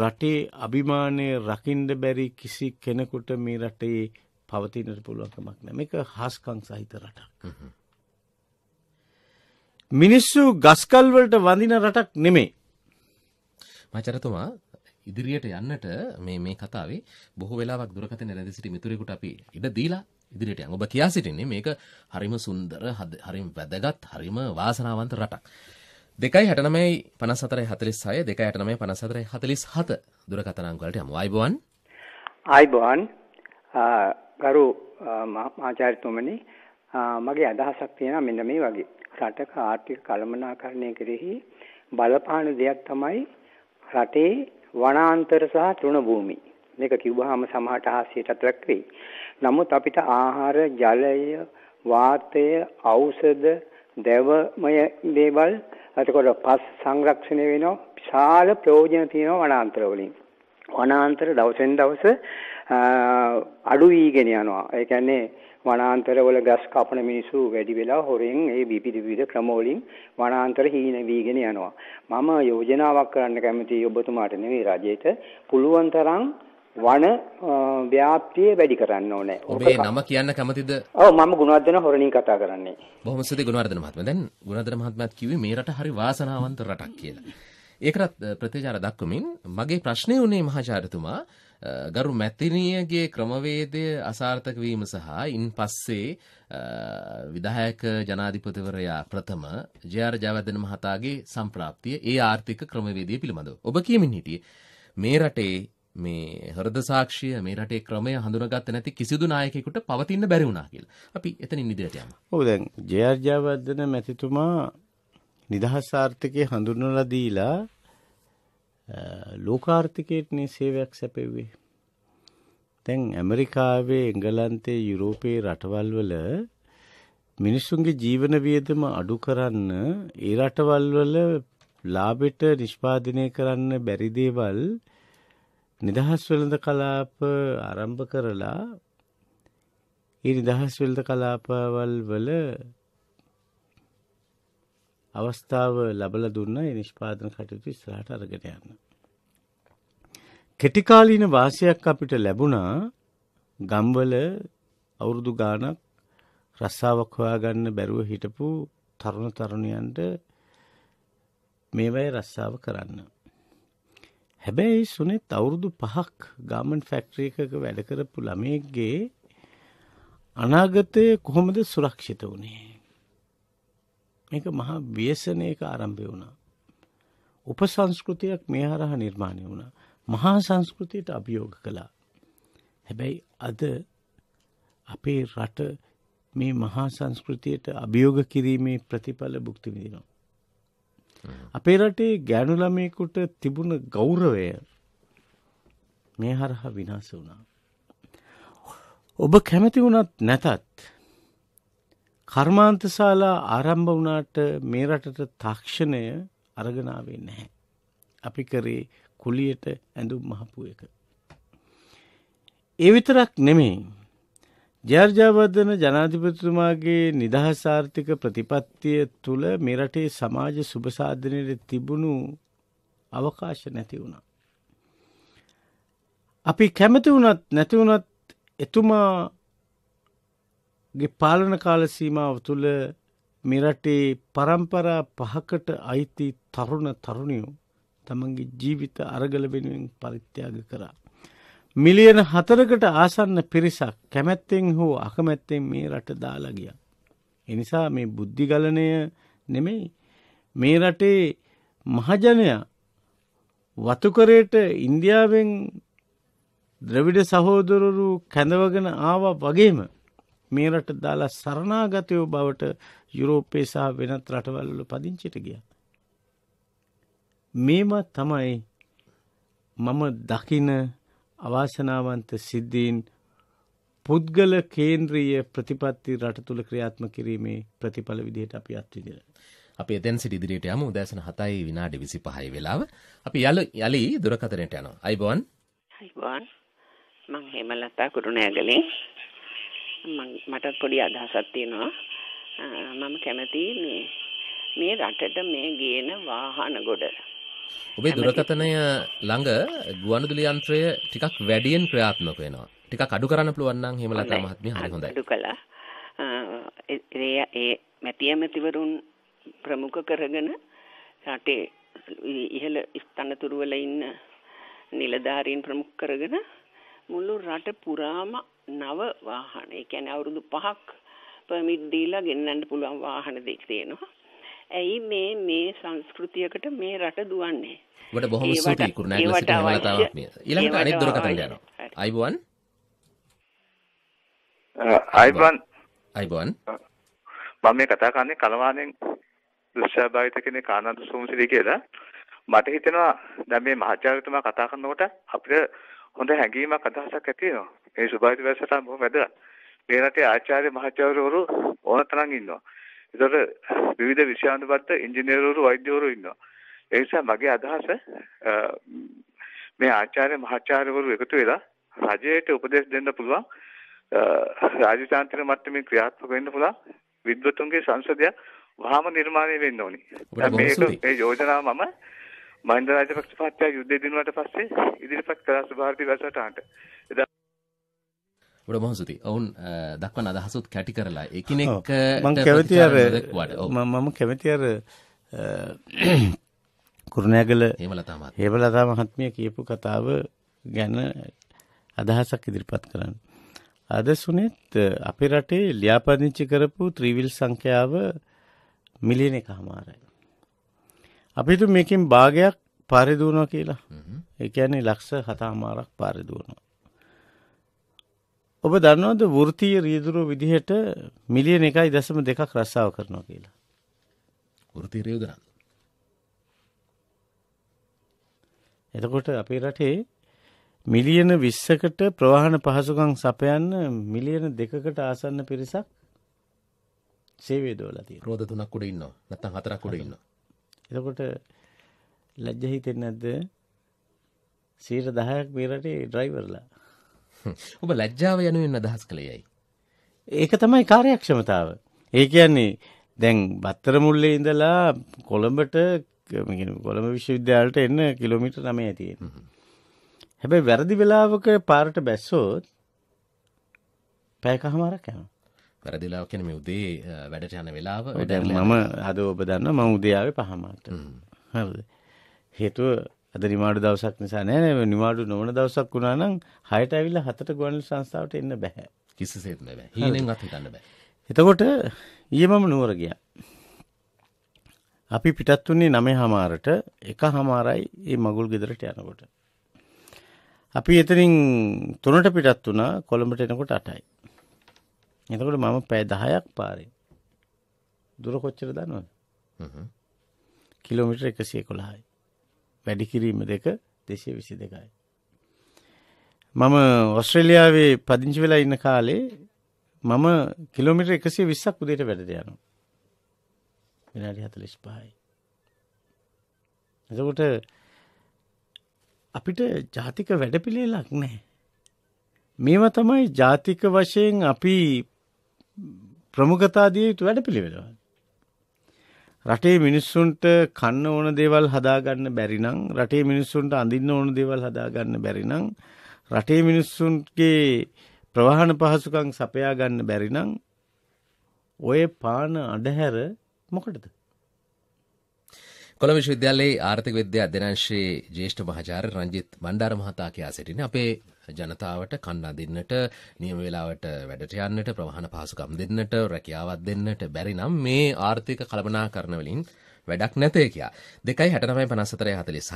රටේ අභිමානය රකින්න බැරි කිසි කෙනෙකුට මේ රටේ පවතින්නට පුළුවන් කමක් නැහැ. මේක හාස්කම් සහිත රටක්. මිනිස්සු ගස්කල් වලට වඳින රටක් නෙමෙයි. මචරතුමා ඉදිරියට යන්නට මේ කතාවේ බොහෝ වෙලාවක් දුරකතන රැඳී සිටි මිතුරෙකුට අපි ඉඩ දීලා ඉදිරියට යන්. ඔබ කියා සිටින්නේ මේක හරිම සුන්දර, හරිම වැදගත්, හරිම වාසනාවන්ත රටක්. 2695446 2695447 දුරකතන අංක වලට යමු. ආයිබෝන්. ආයිබෝන්. ගරු මචරතුමනි, මගේ අදහසක් තියෙනවා මෙන්න මේ වගේ රටක ආර්ථික කළමනාකරණය කෙරෙහි බලපාන දෙයක් තමයි රටේ වනාන්තර සහ තෘණභූමි. මේක කිව්වහම සමහරට හාස්‍යයටත් ලක් වෙයි. නමුත් අපිට ආහාර, ජලය, වාතය, ඖෂධ, දැවමය දේවල් අතකොට පස් සංරක්ෂණය වෙනවා. විශාල ප්‍රයෝජන තියෙනවා වනාන්තර වලින්. වනාන්තර දවසෙන් දවස අඩු වීගෙන යනවා. ඒ කියන්නේ වනාන්තර වල ගස් කපන මිනිස්සු වැඩි වෙලා හොරෙන් ඒ විවිධ ක්‍රම වලින් වනාන්තර හීන වීගෙන යනවා. මම යෝජනාවක් කරන්න කැමතියි ඔබතුමාට නෙවෙයි රජයට. පුළුවන් තරම් වන ව්‍යාප්තිය වැඩි කරන්න ඕනේ. ඔබේ නම කියන්න කැමතිද? ඔව්, මම ගුණවර්ධන හොරණින් කතා කරන්නේ. බොහොම ස්තුතියි ගුණවර්ධන මහත්මයා. දැන් ගුණවර්ධන මහත්මයාත් කිව්වේ මේ රට හරි වාසනාවන්ත රටක් කියලා. ඒකටත් ප්‍රතිචාර දක්වමින් මගේ ප්‍රශ්නේ උනේ මහාචාර්යතුමා, ගරු මැතිණියගේ ක්‍රමවේදය අසාර්ථක වීම සහ ඉන් පස්සේ විධායක ජනාධිපතිවරයා ප්‍රථම ජේ.ආර්. ජයවර්ධන මහතාගේ සම්ප්‍රාප්තිය ඒ ආර්ථික ක්‍රමවේදය පිළිබඳව. ඔබ කියමින් හිටියේ මේ රටේ මේ හෘද සාක්ෂිය, මේ රටේ ක්‍රමය හඳුනාගත්තේ නැති කිසිදු නායකයෙකුට පවතින්න බැරි වුණා කියලා. අපි එතනින් ඉදිරියට යමු. ඔව්, දැන් ජේ.ආර්. ජයවර්ධන මැතිතුමා නිදහස් ආර්ථිකය හඳුන්වලා දීලා ලෝකාර්ථිකයටනේ සේවයක් සැපෙව්වේ. දැන් ඇමරිකාවේ, එංගලන්තේ, යුරෝපයේ රටවල් වල මිනිස්සුන්ගේ ජීවන වියදම අඩු කරන්න, ඒ රටවල් වල ලාභෙට නිෂ්පාදනය කරන්න බැරි දේවල් නිදහස් වෙළඳ කලාප ආරම්භ කරලා ඒ නිදහස් වෙළඳ කලාපවල අවස්ථාව ලැබලා දුන්න ඒ නිෂ්පාදන කටයුතු ඉස්සරහට අරගෙන යන්න. කෙටි කාලීන වාසියක් අපිට ලැබුණා. ගම්වල අවුරුදු ගාණක් රස්සාවක් හොයාගන්න බැරුව හිටපු තරුණ තරුණියන්ට මේවයි රස්සාව කරන්න. හැබැයි සුනිත් අවුරුදු 5ක් ගාමන්ට් ෆැක්ටරි එකක වැඩ කරපු ළමයෙක්ගේ අනාගතය කොහොමද සුරක්ෂිත වුණේ? මේක මහා ව්‍යසනයක ආරම්භය වුණා. උපසංස්කෘතියක් මේ හරහා නිර්මාණය වුණා. මහා සංස්කෘතියට අභියෝග කළා. හැබැයි අද අපේ රට මේ මහා සංස්කෘතියට අභියෝග කිරීමේ ප්‍රතිඵල භුක්ති විඳිනවා. අපේ රටේ ගෑනු ළමයෙකුට තිබුණ ගෞරවය මේ හරහා විනාශ වුණා. ඔබ කැමති වුණත් නැතත් කර්මාන්තශාලා ආරම්භ වුණාට මේ රටට තාක්ෂණය අරගෙන ආවේ නැහැ. අපි කරේ කුලියට ඇඳුම් මහපු එක. ඒ විතරක් නෙමෙයි. ජර්ජාවර්ධන ජනාධිපතිතුමාගේ නිදහසාර්ථික ප්‍රතිපත්තිය තුළ මේ රටේ සමාජ සුබසාධනයේ තිබුණු අවකාශ නැති වුණා. අපි කැමති වුණත් නැති වුණත් එතුමාගේ පාලන කාල සීමාව තුළ මේ රටේ පරම්පරා පහකට අයිති තරුණ තරුණියෝ තමන්ගේ ජීවිත අරගල වෙනුවෙන් පරිත්‍යාග කරා. මිලියන 4කට ආසන්න පිරිසක් කැමැත්තෙන් හෝ අකමැත්තෙන් මේ රට දාලා ගියා. ඒ නිසා මේ බුද්ධි ගලණය නෙමෙයි මේ රටේ මහජනයා වතුකරේට ඉන්දියාවෙන් ද්‍රවිඩ සහෝදරවරු කැඳවගෙන ආවා වගේම මේ රට දාලා සරණාගතයෝ බවට යුරෝපයේ සහ වෙනත් රටවල් වල පදිංචිට ගියා. මේම තමයි මම දකින අවාසනාවන්ත සිද්ධීන් පුද්ගල කේන්ද්‍රීය ප්‍රතිපත්ති රට තුල ක්‍රියාත්මක කිරීමේ ප්‍රතිඵල විදිහට අපි අත්විඳින. අපි එතෙන් සිට ඉදිරියට යමු. උදෑසන 7:25 වෙලාව. අපි යලි දුරකථනයට යනවා. අයිබෝන්. අයිබෝන්. මං හේමලතා කුරුණෑගලෙන්. මට පොඩි අදහසක් තියෙනවා. මම කැමති මේ රටට මේ ගේන වාහන ගොඩ. ඔබේ දුරකථනය ළඟ ගුවන්විදුලි යන්ත්‍රය ටිකක් වැඩියෙන් ක්‍රියාත්මක වෙනවා. ටිකක් අඩු කරන්න පුළුවන් නම් හේමලතා මහත්මිය හරි හොඳයි. අඩු කළා. ඒ මැතිවරුන් ප්‍රමුඛ කරගෙන රටේ ඉහළ ස්ථනතුරු වල ඉන්න නිලධාරීන් ප්‍රමුඛ කරගෙන මුළු රට පුරාම නව වාහන, ඒ කියන්නේ අවුරුදු 5ක් පර්මිට් දීලා ගෙන්නන්න පුළුවන් වාහන දෙක තියෙනවා. ඇයි මේ සංස්කෘතියකට මේ රට දුවන්නේ? ඔබට බොහොම සතුටුයි කුරුණෑගල සිටවලතාවක් මේ. ඊළඟට අනිත් දුරකථන යනවා. අයිබෝන්. අයිබෝන්. මම මේ කතා කරන්නේ කලවාණෙන් දුෂ්භාවිත කෙනෙක් ආනන්ද සෝමසිරි කියලා. මට හිතෙනවා දැන් මේ මහාචාර්යතුමා කතා කරනකොට අපිට හොඳ හැඟීමක් අදහසක් ඇති වෙනවා. මේ සුභාවිත වැඩසටහන බොහොම වැදගත්. මේ රටේ ආචාර්ය මහාචාර්යවරු ඕනතරම් ඉන්නවා. ඒතකොට විවිධ විෂයානුබද්ධ ඉංජිනේරවරු, වෛද්‍යවරු ඉන්නවා. ඒ නිසා මගේ අදහස මේ ආචාර්ය මහාචාර්යවරු එකතු වෙලා රජයට උපදෙස් දෙන්න පුළුවන්, රාජ්‍යතාන්ත්‍රික මට්ටමේ ක්‍රියාත්මක වෙන්න පුළුවන් විද්වතුන්ගේ සංසදය වහාම නිර්මාණය වෙන්න ඕනි. මේ යෝජනාව මම මහින්ද රාජපක්ෂ මහත්තයා යුද්ධය දිනුවාට පස්සේ ඉදිරිපත් කළා සුභාවිත වැඩසටහනට. එදා වඩා මොහොතේ ඔවුන් දක්වන අදහසත් කැටි කරලා එකිනෙක මම කැමති අර කුරුණෑගල හේමලතා මහත්මිය කියපු කතාව ගැන අදහසක් ඉදිරිපත් කරන්න. අද සුනිත් අපේ රටේ ලියාපදිංචි කරපු ත්‍රිවිල් සංඛ්‍යාව මිලියන එකමාරයි. අපිට මේකෙන් භාගයක් පාරිදුවනවා කියලා. ඒ කියන්නේ 107,000ක් පාරිදුවනවා. ඔබ දන්නවද වෘත්තීය රියදුරෝ විදිහට මිලියන 1.2ක් රස්සාව කරනවා කියලා? වෘත්තීය රියදුරන්. එතකොට අපේ රටේ මිලියන 20කට ප්‍රවාහන පහසුකම් සපයන්න මිලියන 2කට ආසන්න පිරිසක් සේවය දොලා තියෙනවා. රෝද 3ක් උඩ ඉන්නවා. නැත්නම් 4ක් උඩ ඉන්නවා. එතකොට ලැජ්ජ හිතෙන්නේ නැද්ද? 10% මේ රටේ ඩ්‍රයිවර්ලා. ඔබ ලැජ්ජාව යනුවෙන් අදහස් කළේයි. ඒක තමයි කාර්යක්ෂමතාව. ඒ කියන්නේ දැන් බත්තරමුල්ලේ ඉඳලා කොළඹට කොළඹ විශ්වවිද්‍යාලයට එන්න කිලෝමීටර් 9යි තියෙන්නේ. හැබැයි වැරදි වෙලාවක පාරට බැස්සොත් පැයකමාරක් යනවා. වැරදි වෙලාව කියන්නේ මේ උදේ වැඩට යන වෙලාව. මම අද ඔබ දන්නවා මම උදේ ආවේ 5:00ට. හරිද? හේතුව අද නිමාඩු දවසක් නිසා නෑ. නිමාඩු නොවන දවසක් වුණා නම් 6ට ඇවිල්ලා 7ට ගුවන් සංස්ථාවට එන්න බෑ. කිසිසේත් නෑ. හීනෙන්වත් හිතන්න බෑ. එතකොට ඊයේ මම නුවර ගියා. අපි පිටත් වුණේ 9:00ට 1:00යි මේ මගුල් ගෙදරට යනකොට. අපි එතනින් 3ට පිටත් වුණා කොළඹට එනකොට 8යි. එතකොට මම පැය 10ක් පාරේ. දුර කොච්චර දන්නවද? කිලෝමීටර් 111යි. වැඩි කිරීම දෙක 222යි. මම ඕස්ට්‍රේලියාවේ පදිංචි වෙලා ඉන්න කාලේ මම කිලෝමීටර් 120ක් උදේට වැඩට යනවා. විනාඩි 45යි. එතකොට අපිට ජාතික වැඩපිළිවෙලක් නැහැ. මේවා තමයි ජාතික වශයෙන් අපි ප්‍රමුඛතා දිය යුතු වැඩපිළිවෙල. රටේ මිනිස්සුන්ට කන්න ඕන දේවල් හදාගන්න බැරි නම්, රටේ මිනිස්සුන්ට අඳින්න ඕන දේවල් හදාගන්න බැරි නම්, රටේ මිනිස්සුන්ගේ ප්‍රවාහන පහසුකම් සපයා ගන්න බැරි නම් ඔය පාන අඩහැර මොකටද? කොළඹ විශ්වවිද්‍යාලයේ ආර්ථික විද්‍යා අධ්‍යනාංශයේ ජ්‍යෙෂ්ඨ මහාචාර්ය රංජිත් බණ්ඩාර මහතා කියා සිටින්නේ අපේ ජනතාවට කන්න දෙන්නට, නියම වේලාවට වැඩට යන්නට, ප්‍රවාහන පහසුකම් දෙන්නට, රැකියාවක් දෙන්නට බැරි නම් මේ ආර්ථික කළමනාකරණ වලින් වැඩක් නැතේ කියා. 2695446 සහ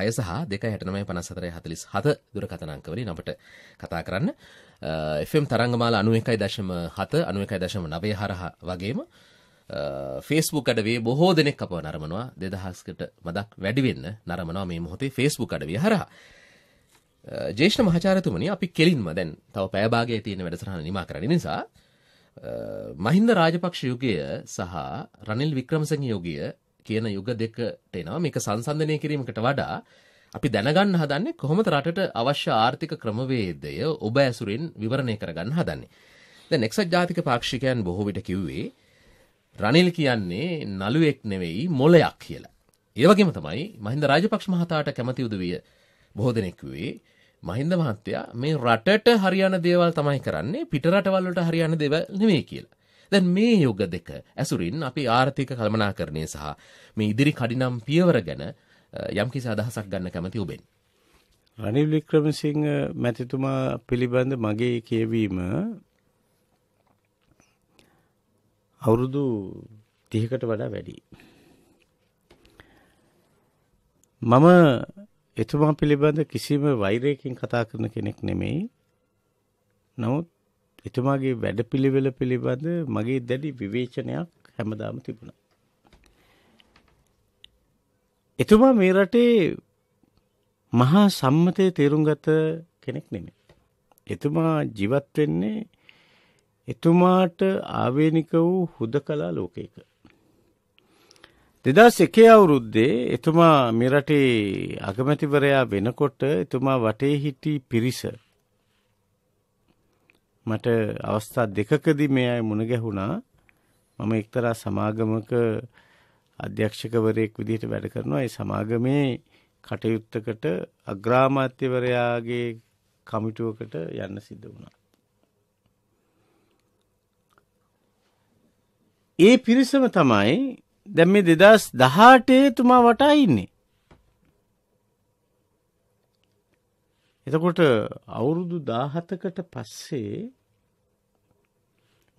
2695447 දුරකථන අංක වලින් අපට කතා කරන්න. FM තරංගමාල 91.7 91.9 හරහා වගේම Facebook අඩවිය බොහෝ දෙනෙක් අපව නරඹනවා. 2000කට මදක් වැඩි වෙන්න නරඹනවා මේ මොහොතේ Facebook අඩවිය හරහා. ජ්‍යෙෂ්ඨ මහාචාර්යතුමනි, අපි කෙලින්ම දැන් තව පැය භාගයේ තියෙන වැඩසටහන නිමා කරන්න නිසා මහින්ද රාජපක්ෂ යුගය සහ රනිල් වික්‍රමසිංහ යුගය කියන යුග දෙකට එනවා. මේක සංසන්දනය කිරීමකට වඩා අපි දැනගන්න හදන්නේ කොහොමද රටට අවශ්‍ය ආර්ථික ක්‍රමවේදය ඔබ ඇසුරින් විවරණය කරගන්න හදන්නේ. දැන් එක්සත් ජාතික පාක්ෂිකයන් බොහෝ විට කිව්වේ රනිල් කියන්නේ නළුවෙක් නෙවෙයි මොලයක් කියලා. ඒ වගේම තමයි මහින්ද රාජපක්ෂ මහතාට කැමති උදවිය බොහෝ දෙනෙක් කිව්වේ මහින්ද මහත්තයා මේ රටට හරියන දේවල් තමයි කරන්නේ, පිට රටවල් වලට හරියන දේවල් නෙවෙයි කියලා. දැන් මේ යුග දෙක ඇසුරින් අපි ආර්ථික කළමනාකරණය සහ මේ ඉදිරි කඩිනම් පියවර ගැන යම්කිසි අදහසක් ගන්න කැමති ඔබෙන්. රනිල් වික්‍රමසිංහ මැතිතුමා පිළිබඳ මගේ කියවීම අවුරුදු 30කට වඩා වැඩි. මම එතුමා පිළිබඳ කිසිම වෛරයකින් කතා කරන කෙනෙක් නෙමෙයි. නමුත් එතුමාගේ වැඩපිළිවෙල පිළිබඳ මගේ දැඩි විවේචනයක් හැමදාම තිබුණා. එතුමා මේ රටේ මහා සම්මතයේ තේරුම් ගත කෙනෙක් නෙමෙයි. එතුමා ජීවත් වෙන්නේ එතුමාට ආවේනික වූ හුදකලා ලෝකයක. 2001 අවුරුද්දේ එතුමා මේ රටේ අගමැතිවරයා වෙනකොට එතුමා වටේ හිටි පිරිස මට අවස්ථා දෙකකදී මේ අය මුණ ගැහුණා. මම එක්තරා සමාගමක අධ්‍යක්ෂකවරයෙක් විදිහට වැඩ කරනවා. ඒ සමාගමේ කටයුත්තකට අග්‍රාමාත්‍යවරයාගේ කමිටුවකට යන්න සිද්ධ වුණා. ඒ පිරිසම තමයි දැන් මේ 2018 තුමා වටා ඉන්නේ. එතකොට අවුරුදු 17කට පස්සේ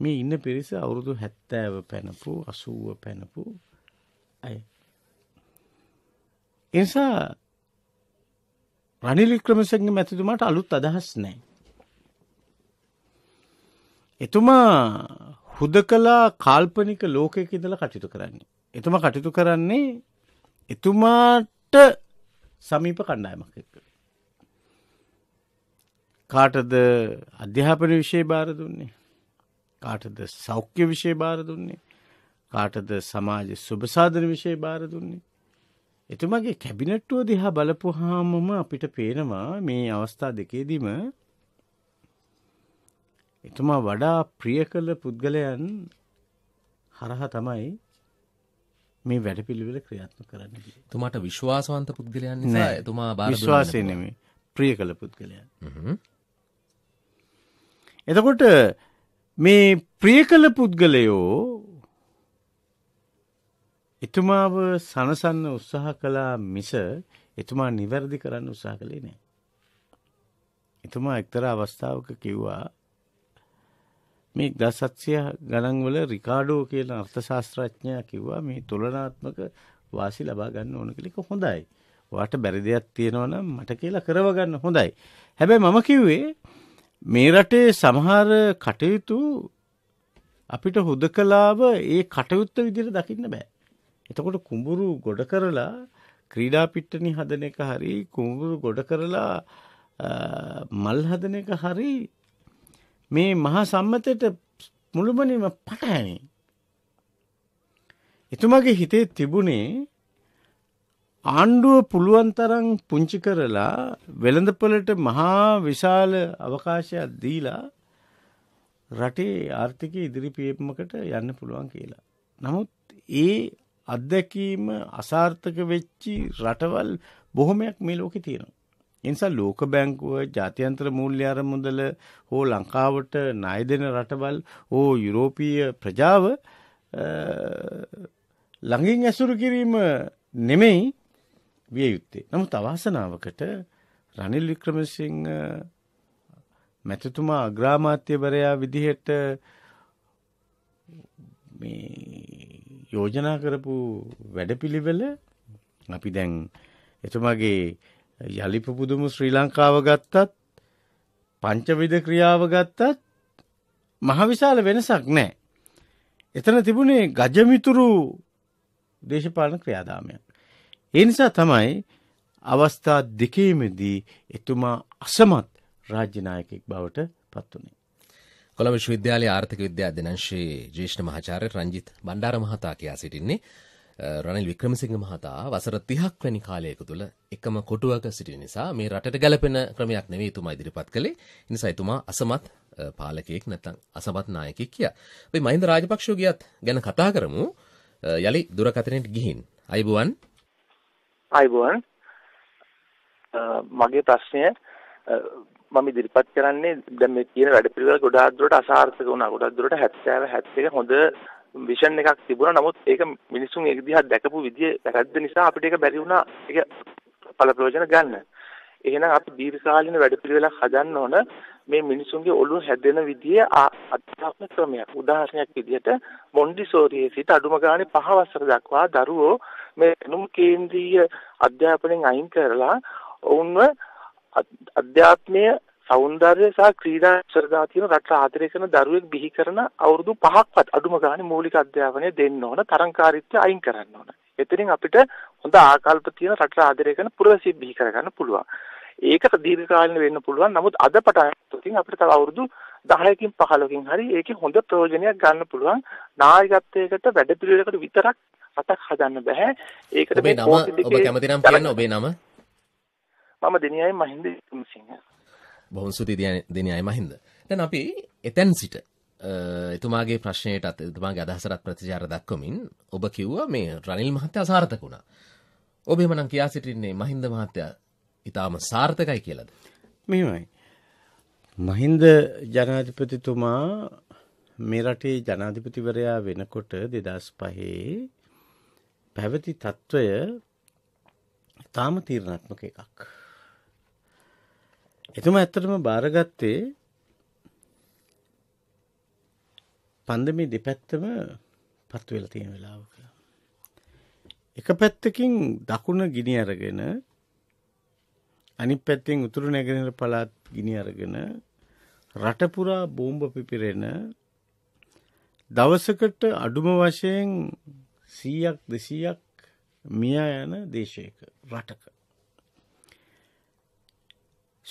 මේ ඉන්න පිරිස අවුරුදු 70 පැනපු 80 පැනපු අය. ඒ නිසා රනිල් වික්‍රමසිංහ මැතිතුමාට අලුත් අදහස් නැහැ. එතුමා හුදකලා කාල්පනික ලෝකයක ඉඳලා කටයුතු කරන්නේ. එතුමා කටයුතු කරන්නේ එතුමාට සමීප කණ්ඩායමක් එක්ක. කාටද අධ්‍යාපන විෂය බාර දුන්නේ? කාටද සෞඛ්‍ය විෂය බාර දුන්නේ? කාටද සමාජ සුබසාධන විෂය බාර දුන්නේ? එතුමාගේ කැබිනට්ටුව දිහා බලපුවාමම අපිට පේනවා මේ අවස්ථා දෙකේදීම එතුමා වඩා ප්‍රිය කළ පුද්ගලයන් හරහා තමයි මේ වැඩපිළිවෙල ක්‍රියාත්මක කරන්න. තුමාට විශ්වාසවන්ත පුද්ගලයන් නිසා තුමා බාර දුන්නා. විශ්වාසය නෙමෙයි, ප්‍රිය කළ පුද්ගලයන්. එතකොට මේ ප්‍රිය කළ පුද්ගලයෝ එතුමාව සනසන්න උත්සාහ කළා මිස එතුමා නිවැරදි කරන්න උත්සාහ කළේ නැහැ. එතුමා එක්තරා අවස්ථාවක කිව්වා මේ 1700 ගණන්වල රිකාඩෝ කියන අර්ථශාස්ත්‍රඥයා කිව්වා මේ තුලනාත්මක වාසි ලබා ගන්න ඕන කියලා. ඒක හොඳයි. ඔයාට බැරි දෙයක් තියෙනවා නම් මට කියලා කරව ගන්න හොඳයි. හැබැයි මම කිව්වේ මේ රටේ සමහර කටයුතු අපිට හුදකලාව ඒ කටයුත්ත විදිහට දකින්න බෑ. එතකොට කුඹුරු ගොඩ කරලා ක්‍රීඩා පිට්ටනිය හදන එක හරි, කුඹුරු ගොඩ කරලා මල් හදන එක හරි මේ මහා සම්මතයට මුළුමනින්ම පටහැනි. එතුමාගේ හිතේ තිබුණේ ආණ්ඩුව පුළුවන් තරම් පුංචි කරලා වෙළඳපොළට මහා විශාල අවකාශයක් දීලා රටේ ආර්ථික ඉදිරි පියවරකට යන්න පුළුවන් කියලා. නමුත් ඒ අත්දැකීම අසාර්ථක වෙච්චි රටවල් බොහොමයක් මේ ලෝකේ තියෙනවා. එනිසා ලෝක බැංකුව, ජාත්‍යන්තර මූල්‍ය අරමුදල හෝ ලංකාවට ණය දෙන රටවල් හෝ යුරෝපීය ප්‍රජාව ළඟින් ඇසුරු කිරීම නෙමෙයි විය යුත්තේ. නමුත් අවාසනාවකට රනිල් වික්‍රමසිංහ මැතිතුමා අග්‍රාමාත්‍යවරයා විදිහට මේ යෝජනා කරපු වැඩපිළිවෙල අපි දැන් එතුමාගේ යලිපපුදුම ශ්‍රී ලංකාව ගත්තත්, පංචවිධ ක්‍රියාව ගත්තත් මහ විශාල වෙනසක් නැහැ. එතන තිබුණේ ගජමිතුරු දේශපාලන ක්‍රියාදාමයක්. ඒ නිසා තමයි අවස්ථා දෙකේමදී එතුමා අසමත් රාජ්‍ය නායකයෙක් බවට පත් වුණේ. කොළඹ විශ්වවිද්‍යාලයේ ආර්ථික විද්‍යා අධ්‍යනාංශයේ ජ්‍යෙෂ්ඨ මහාචාර්ය රංජිත් බණ්ඩාර මහතා කියා සිටින්නේ. රනිල් වික්‍රමසිංහ මහතා වසර 30ක් වැනි කාලයක තුල එකම කොටුවක සිටි නිසා මේ රටට ගැලපෙන ක්‍රමයක් නෙවෙයි එතුමා ඉදිරිපත් කළේ. ඒ නිසා එතුමා අසමත් පාලකයෙක් නැත්නම් අසමත් නායකයෙක් කියා. අපි මහින්ද රාජපක්ෂ ගියත් ගැන කතා කරමු. යලි දුරකථනයට ගිහින්. අයබුවන්. අයබුවන්. මගේ ප්‍රශ්නය මම ඉදිරිපත් කරන්නේ දැන් මේ කියන වැඩපිළිවෙල ගොඩාක් දුරට අසාර්ථක වුණා. ගොඩාක් දුරට 70 71 හොඳ විෂන් එකක් තිබුණා. නමුත් ඒක මිනිසුන් ඒක දිහා දැකපු විදිය වැරද්ද නිසා අපිට ඒක බැරි වුණා ඒක ඵල ප්‍රයෝජන ගන්න. එහෙනම් අපි දීර්ඝකාලීන වැඩපිළිවෙලක් හදන්න ඕන මේ මිනිසුන්ගේ ඔළුව හැදෙන විදිය අධ්‍යාපන ක්‍රමයක්. උදාහරණයක් විදියට මොන්ටිසෝරියේ සිට අඩුම ගානේ 5 වසර දක්වා දරුවෝ මේ නුම් කේන්ද්‍රීය අධ්‍යාපනයෙන් අයින් කරලා ඔවුන්ව අධ්‍යාත්මීය සෞන්දර්ය සහ ක්‍රීඩා ශරදා තියෙන රට ආදරය කරන දරුවෙක් බිහි කරන අවුරුදු 5ක්වත් අඩුම ගානේ මූලික අධ්‍යාපනය දෙන්න ඕන, තරංකාරීත්වය අයින් කරන්න ඕන. එතනින් අපිට හොඳ ආකල්ප තියෙන රට ආදරය කරන පුරවැසියෙක් බිහි කරගන්න පුළුවන්. ඒකට දීර්ඝකාලීන වෙන්න පුළුවන්. නමුත් අද පටන් අපිට තව අවුරුදු 10කින් 15කින් හරි ඒකේ හොඳ ප්‍රයෝජනයක් ගන්න පුළුවන්. නායකත්වයකට වැඩපිළිවෙලකට විතරක් රටක් හදන්න බෑ. ඒකට මේ ඔබ කැමති නම් කියන්න ඔබේ නම. මම දෙනියයි මහින්ද වික්‍රමසිංහ. බොහොම ස්තුතියි දෙනියයි මහින්ද. දැන් අපි එතෙන් සිට එතුමාගේ ප්‍රශ්නයට එතුමාගේ අදහසට ප්‍රතිචාර දක්වමින් ඔබ කිව්වා මේ රනිල් මහත්තයා අසාර්ථක වුණා. ඔබ එහෙමනම් කියා සිටින්නේ මහින්ද මහත්තයා ඊටාම සාර්ථකයි කියලාද? මෙහෙමයි. මහින්ද ජනාධිපතිතුමා මේ රටේ ජනාධිපතිවරයා වෙනකොට 2005 පැවති තත්වය තාම තීරණාත්මක එකක්. එතුමා ඇත්තටම බාරගත්තේ පන්දමේ දෙපැත්තම පත්තු වෙලා තියෙන වෙලාවක. එක පැත්තකින් දකුණ ගිනි අරගෙන, අනිත් පැත්තෙන් උතුරු නැගෙනහිර පළාත් ගිනි අරගෙන රට පුරා බෝම්බ පිපිරෙන, දවසකට අඩුම වශයෙන් 100ක් 200ක් මියා යන දේශයක, රටක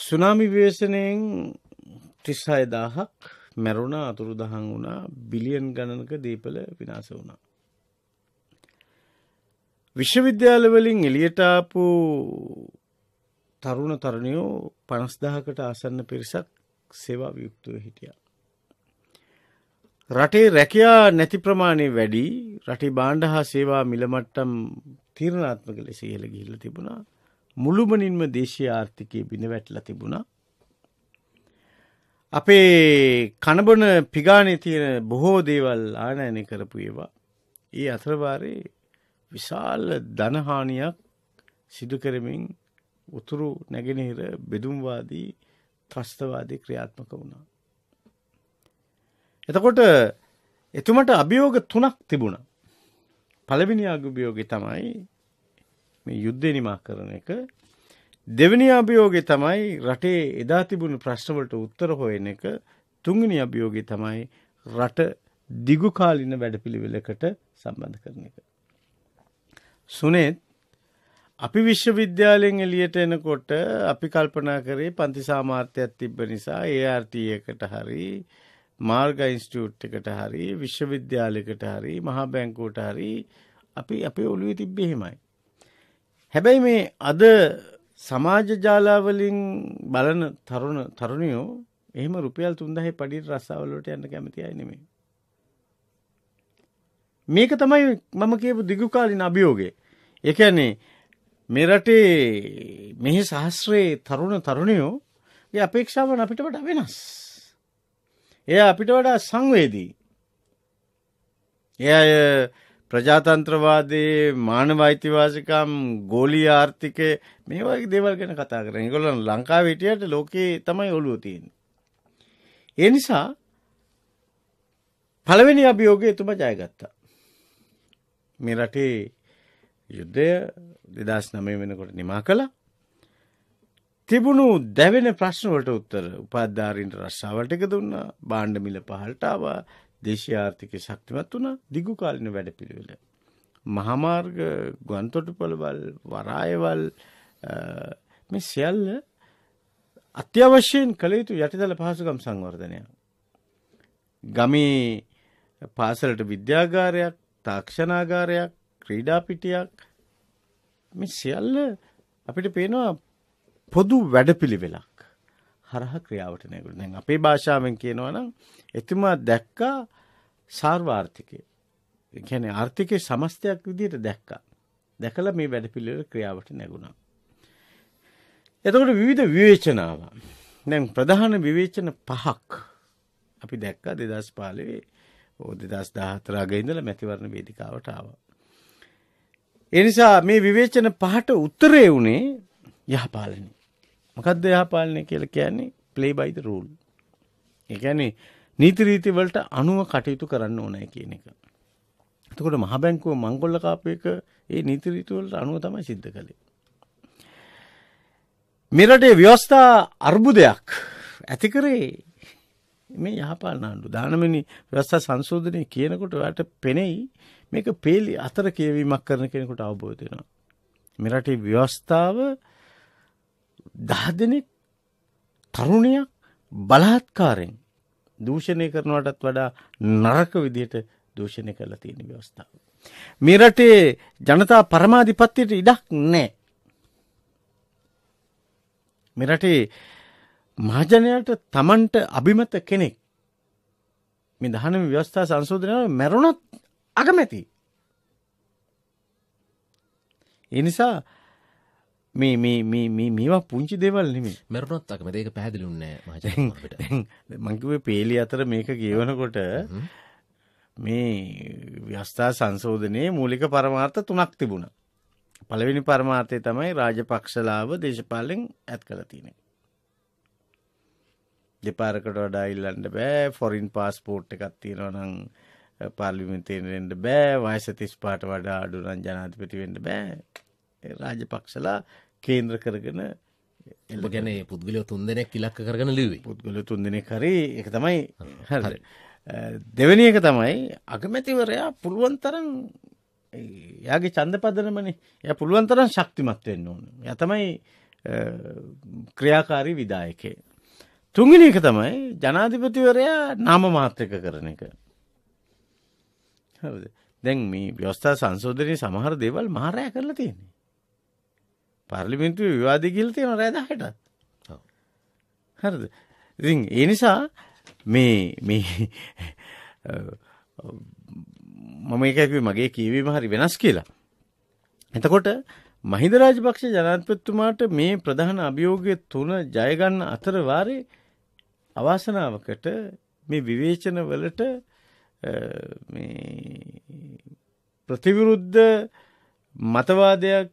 සුනාමි ව්‍යසනයෙන් 36000ක් මැරුණා, අතුරුදහන් වුණා, බිලියන් ගණනක දීපල විනාශ වුණා. විශ්වවිද්‍යාල වලින් එළියට ආපු තරුණ තරුණියෝ 50000කට ආසන්න පිරිසක් සේවා වියුක්තව හිටියා. රටේ රැකියා නැති ප්‍රමාණය වැඩි. රටේ භාණ්ඩ හා සේවා මිල මට්ටම් තීරණාත්මක ලෙස ඉහළ ගිහිල්ලා තිබුණා. මුළුමනින්ම දේශීය ආර්ථිකයේ බිඳ වැටලා තිබුණා. අපේ කනබන පිගානේ තියෙන බොහෝ දේවල් ආනයනය කරපු ඒවා. ඒ අතරවාරේ විශාල ධනහානියක් සිදු කරමින් උතුරු නැගෙනහිර බෙදුම්වාදී ත්‍රස්තවාදී ක්‍රියාත්මක වුණා. එතකොට එතුමට අභියෝග තුනක් තිබුණා. පළවෙනි අභියෝගය තමයි මේ යුද්ධේ නිමා කරන එක. දෙවෙනි අභියෝගය තමයි රටේ එදා තිබුණු ප්‍රශ්න වලට උත්තර හොයන එක. තුන්වෙනි අභියෝගය තමයි රට දිගු කාලින වැඩපිළිවෙලකට සම්බන්ධ කරන එක. සුනේත් අපි විශ්වවිද්‍යාලයෙන් එළියට එනකොට අපි කල්පනා කරේ පන්ති සාමාර්ථයක් තිබ්බ නිසා ART එකට හරි මාර්ග ඉන්ස්ටිටියුට් එකට හරි විශ්වවිද්‍යාලයකට හරි මහා බැංකුවට හරි අපි අපේ ඔළුවේ තිබ්බේ එහෙමයි. හැබැයි මේ අද සමාජ ජාලාවලින් බලන තරුණයෝ එහෙම රුපියල් 3000 පඩියට රස්සාවල වලට යන්න කැමති අය නෙමෙයි. මේක තමයි මම කියපු දිගුකාලින අභියෝගය. ඒ කියන්නේ මේ රටේ මෙහි සහස්‍රයේ තරුණ තරුණියෝගේ අපේක්ෂාවන් අපිට වඩා වෙනස්. එය අපිට වඩා සංවේදී. එය ප්‍රජාතන්ත්‍රවාදයේ මානව අයිතිවාසිකම් ගෝලීය ආර්ථිකය මේ වගේ දේවල් ගැන කතා කරන්නේ. ඒගොල්ලන් ලංකාවේ හිටියට ලෝකේ තමයි ඔළුව තියෙන්නේ. ඒ නිසා පළවෙනි අභියෝගය එතුමා ජයගත්තා. මේ රටේ යුද්ධය 2009 වෙනකොට නිමා කළා. තිබුණු දැවෙන ප්‍රශ්න වලට උත්තර උපාධාරීන්ට රස්සාවලට එක දුන්නා. භාණ්ඩ මිල පහළට ආවා. දේශීය ආර්ථිකය ශක්තිමත් වුණා. දිගු කාලින වැඩපිළිවෙල, මහාමාර්ග, ගුවන්තොටුපළවල්, වරායවල් මේ සියල්ල අත්‍යවශ්‍යයෙන් කළ යුතු යටිදල පහසුකම් සංවර්ධනය. ගමේ පාසලට විද්‍යාගාරයක්, තාක්ෂණාගාරයක්, ක්‍රීඩා පිටියක් මේ සියල්ල අපිට පේනවා පොදු වැඩපිළිවෙලක් හරහා ක්‍රියාවට නැගුණා. දැන් අපේ භාෂාවෙන් කියනවා නම් එතුමා දැක්කා සාර්වාර්ථිකය. ඒ කියන්නේ ආර්ථිකයේ සමස්තයක් විදිහට දැක්කා. දැකලා මේ වැඩපිළිවෙල ක්‍රියාවට නැගුණා. එතකොට විවිධ විවේචන ආවා. දැන් ප්‍රධාන විවේචන පහක් අපි දැක්කා 2015 2014 වගේ ඉඳලා මැතිවරණ වේදිකාවට ආවා. ඒ නිසා මේ විවේචන පහට උත්තරේ උනේ යහපාලනය. මොකක්ද යහපාලනය කියලා කියන්නේ? play by the rule. ඒ කියන්නේ නීති රීති වලට අනුව කටයුතු කරන්න ඕනේ කියන එක. එතකොට මහ බැංකුව මංගොල්ල කාපේක ඒ නීති රීති වලට අනුව තමයි සිද්ධ කළේ. මෙරටේ ව්‍යවස්ථා අර්බුදයක් ඇති කරේ මේ යහපාලන ආණ්ඩුව. දානමනි ව්‍යවස්ථා සංශෝධනය කියනකොට ඔයාට පෙනෙයි මේක පේලි අතර කියවීමක් කරන කෙනෙකුට අවබෝධ වෙනවා. මෙරටේ ව්‍යවස්ථාව 10 දෙනෙක් තරුණියක් බලාත්කාරයෙන් දූෂණය කරනවටත් වඩා නරක විදිහට දූෂණය කරලා තියෙන ව්‍යවස්ථාව. මේ රටේ ජනතා පරමාධිපත්‍යයට ඉඩක් නැහැ. මේ රටේ මහජනයාට තමන්ට අභිමත කෙනෙක් මේ 19 ව්‍යවස්ථා සංශෝධනය මැරුණත් අගමැති. ඒ නිසා මේවා පුංචි දේවල් නෙමෙයි. මරුණත් අකමැති. ඒක පැහැදිලිුන්නේ මහජන අපිට. මං කිව්වේ පේලි අතර මේක කියවනකොට මේ ව්‍යවස්ථා සංශෝධනයේ මූලික පරමාර්ථ තුනක් තිබුණා. පළවෙනි පරමාර්ථය තමයි රාජපක්ෂලාව දේශපාලෙන් ඈත් කරලා තියෙන්නේ. දෙපාරකට වඩා ඉල්ලන්න බෑ. ෆොරින් පාස්පෝර්ට් එකක් තියෙනවා නම් පාර්ලිමේන්තයෙන් එන්න බෑ. වයස 35ට වඩා අඩු නම් ජනාධිපති වෙන්න බෑ. රාජපක්ෂලා කේන්ද්‍ර කරගෙන එල්ල ගැන පුද්ගලයෝ 3 දෙනෙක් ඉලක්ක කරගෙන ලිව්වේ. පුද්ගලයෝ 3 දෙනෙක් හරි. ඒක තමයි හරි. දෙවෙනි එක තමයි අගමැතිවරයා පුළුවන් තරම් එයාගේ ඡන්දපදනමනේ. එයා පුළුවන් තරම් ශක්තිමත් වෙන්න ඕන. එයා තමයි ක්‍රියාකාරී විධායකේ. තුන්වෙනි එක තමයි ජනාධිපතිවරයා නාම මාත්‍රක කරන එක. හරිද? දැන් මේ ව්‍යවස්ථා සංශෝධනයේ සමහර දේවල් මහරෑ කරලා තියෙනවා. පාර්ලිමේන්තුවේ විවාදෙ කියලා තියෙනවා රෑ 10ටත්. ඔව්. හරිද? ඉතින් ඒ නිසා මේ මම ඒක අපි මගේ කියවීම හරි වෙනස් කියලා. එතකොට මහින්ද රාජපක්ෂ ජනාධිපතිතුමාට මේ ප්‍රධාන අභියෝගය තුන ජය ගන්න අතර වාරේ අවාසනාවකට මේ විවේචන වලට මේ ප්‍රතිවිරුද්ධ මතවාදයක්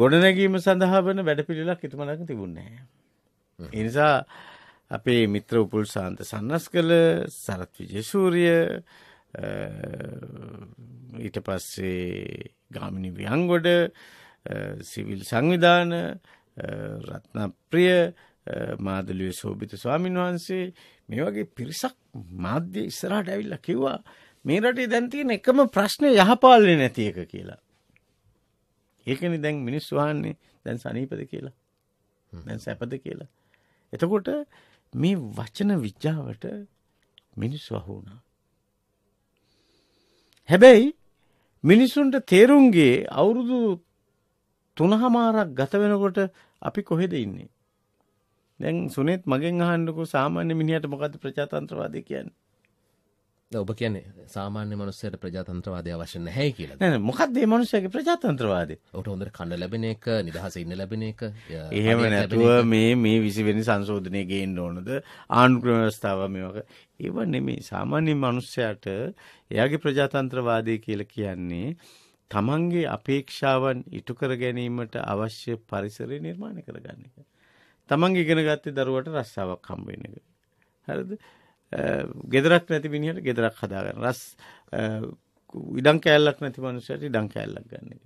ගොඩනැගීම සඳහා වෙන වැඩපිළිවෙලක් ඉදමනක් තිබුණේ නැහැ. ඒ නිසා අපේ මිත්‍ර උපුල් සාන්ත සන්නස්කල සරත් විජේසූරිය ඊට පස්සේ ගාමිණී විහංගොඩ සිවිල් සංවිධාන රත්නප්‍රිය මාදලිය සෝබිත ස්වාමීන් වහන්සේ මේ වගේ පිරිසක් මාධ්‍ය ඉස්සරහට ඇවිල්ලා කිව්වා මේ රටේ දැන් තියෙන එකම ප්‍රශ්නේ යහපාලනය නැති එක කියලා. ඒකනේ දැන් මිනිස්සු අහන්නේ දැන් සනීපද කියලා. දැන් සැපද කියලා. එතකොට මේ වචන විචාවට මිනිස්සු අහුණා. හැබැයි මිනිසුන්ට තේරුම්ගේ අවුරුදු 3.5ක් ගත වෙනකොට අපි කොහෙද ඉන්නේ? දැන් සුනේත් මගෙන් අහන්නකෝ සාමාන්‍ය මිනිහට මොකද්ද ප්‍රජාතන්ත්‍රවාදය කියන්නේ? දැන් ඔබ කියන්නේ සාමාන්‍ය මිනිස්සුන්ට ප්‍රජාතන්ත්‍රවාදය අවශ්‍ය නැහැ කියලා. නෑ මොකද්ද මේ මිනිස්සුන්ගේ ප්‍රජාතන්ත්‍රවාදය? උට හොඳට කන්න ලැබෙන එක, නිදහසේ ඉන්න ලැබෙන එක. එහෙම නැතුව මේ 20 වෙනි සංශෝධනය ගේන්න ඕනද? ආණ්ඩුක්‍රම ව්‍යවස්ථාව මේක. ඒව නෙමෙයි සාමාන්‍ය මිනිස්සයාට එයාගේ ප්‍රජාතන්ත්‍රවාදී කියලා කියන්නේ තමන්ගේ අපේක්ෂාවන් ඉටු කර ගැනීමට අවශ්‍ය පරිසරය නිර්මාණය කරගන්න එක. තමන්ගේ ඉගෙනගත්තේ දරුවට රස්සාවක් හම්බ වෙන එක. හරිද? ගෙදරක් නැති මිනිහට ගෙදරක් හදාගන්න. ඉඩම් කෑල්ලක් නැති මිනිහට ඉඩම් කෑල්ලක් ගන්න එක.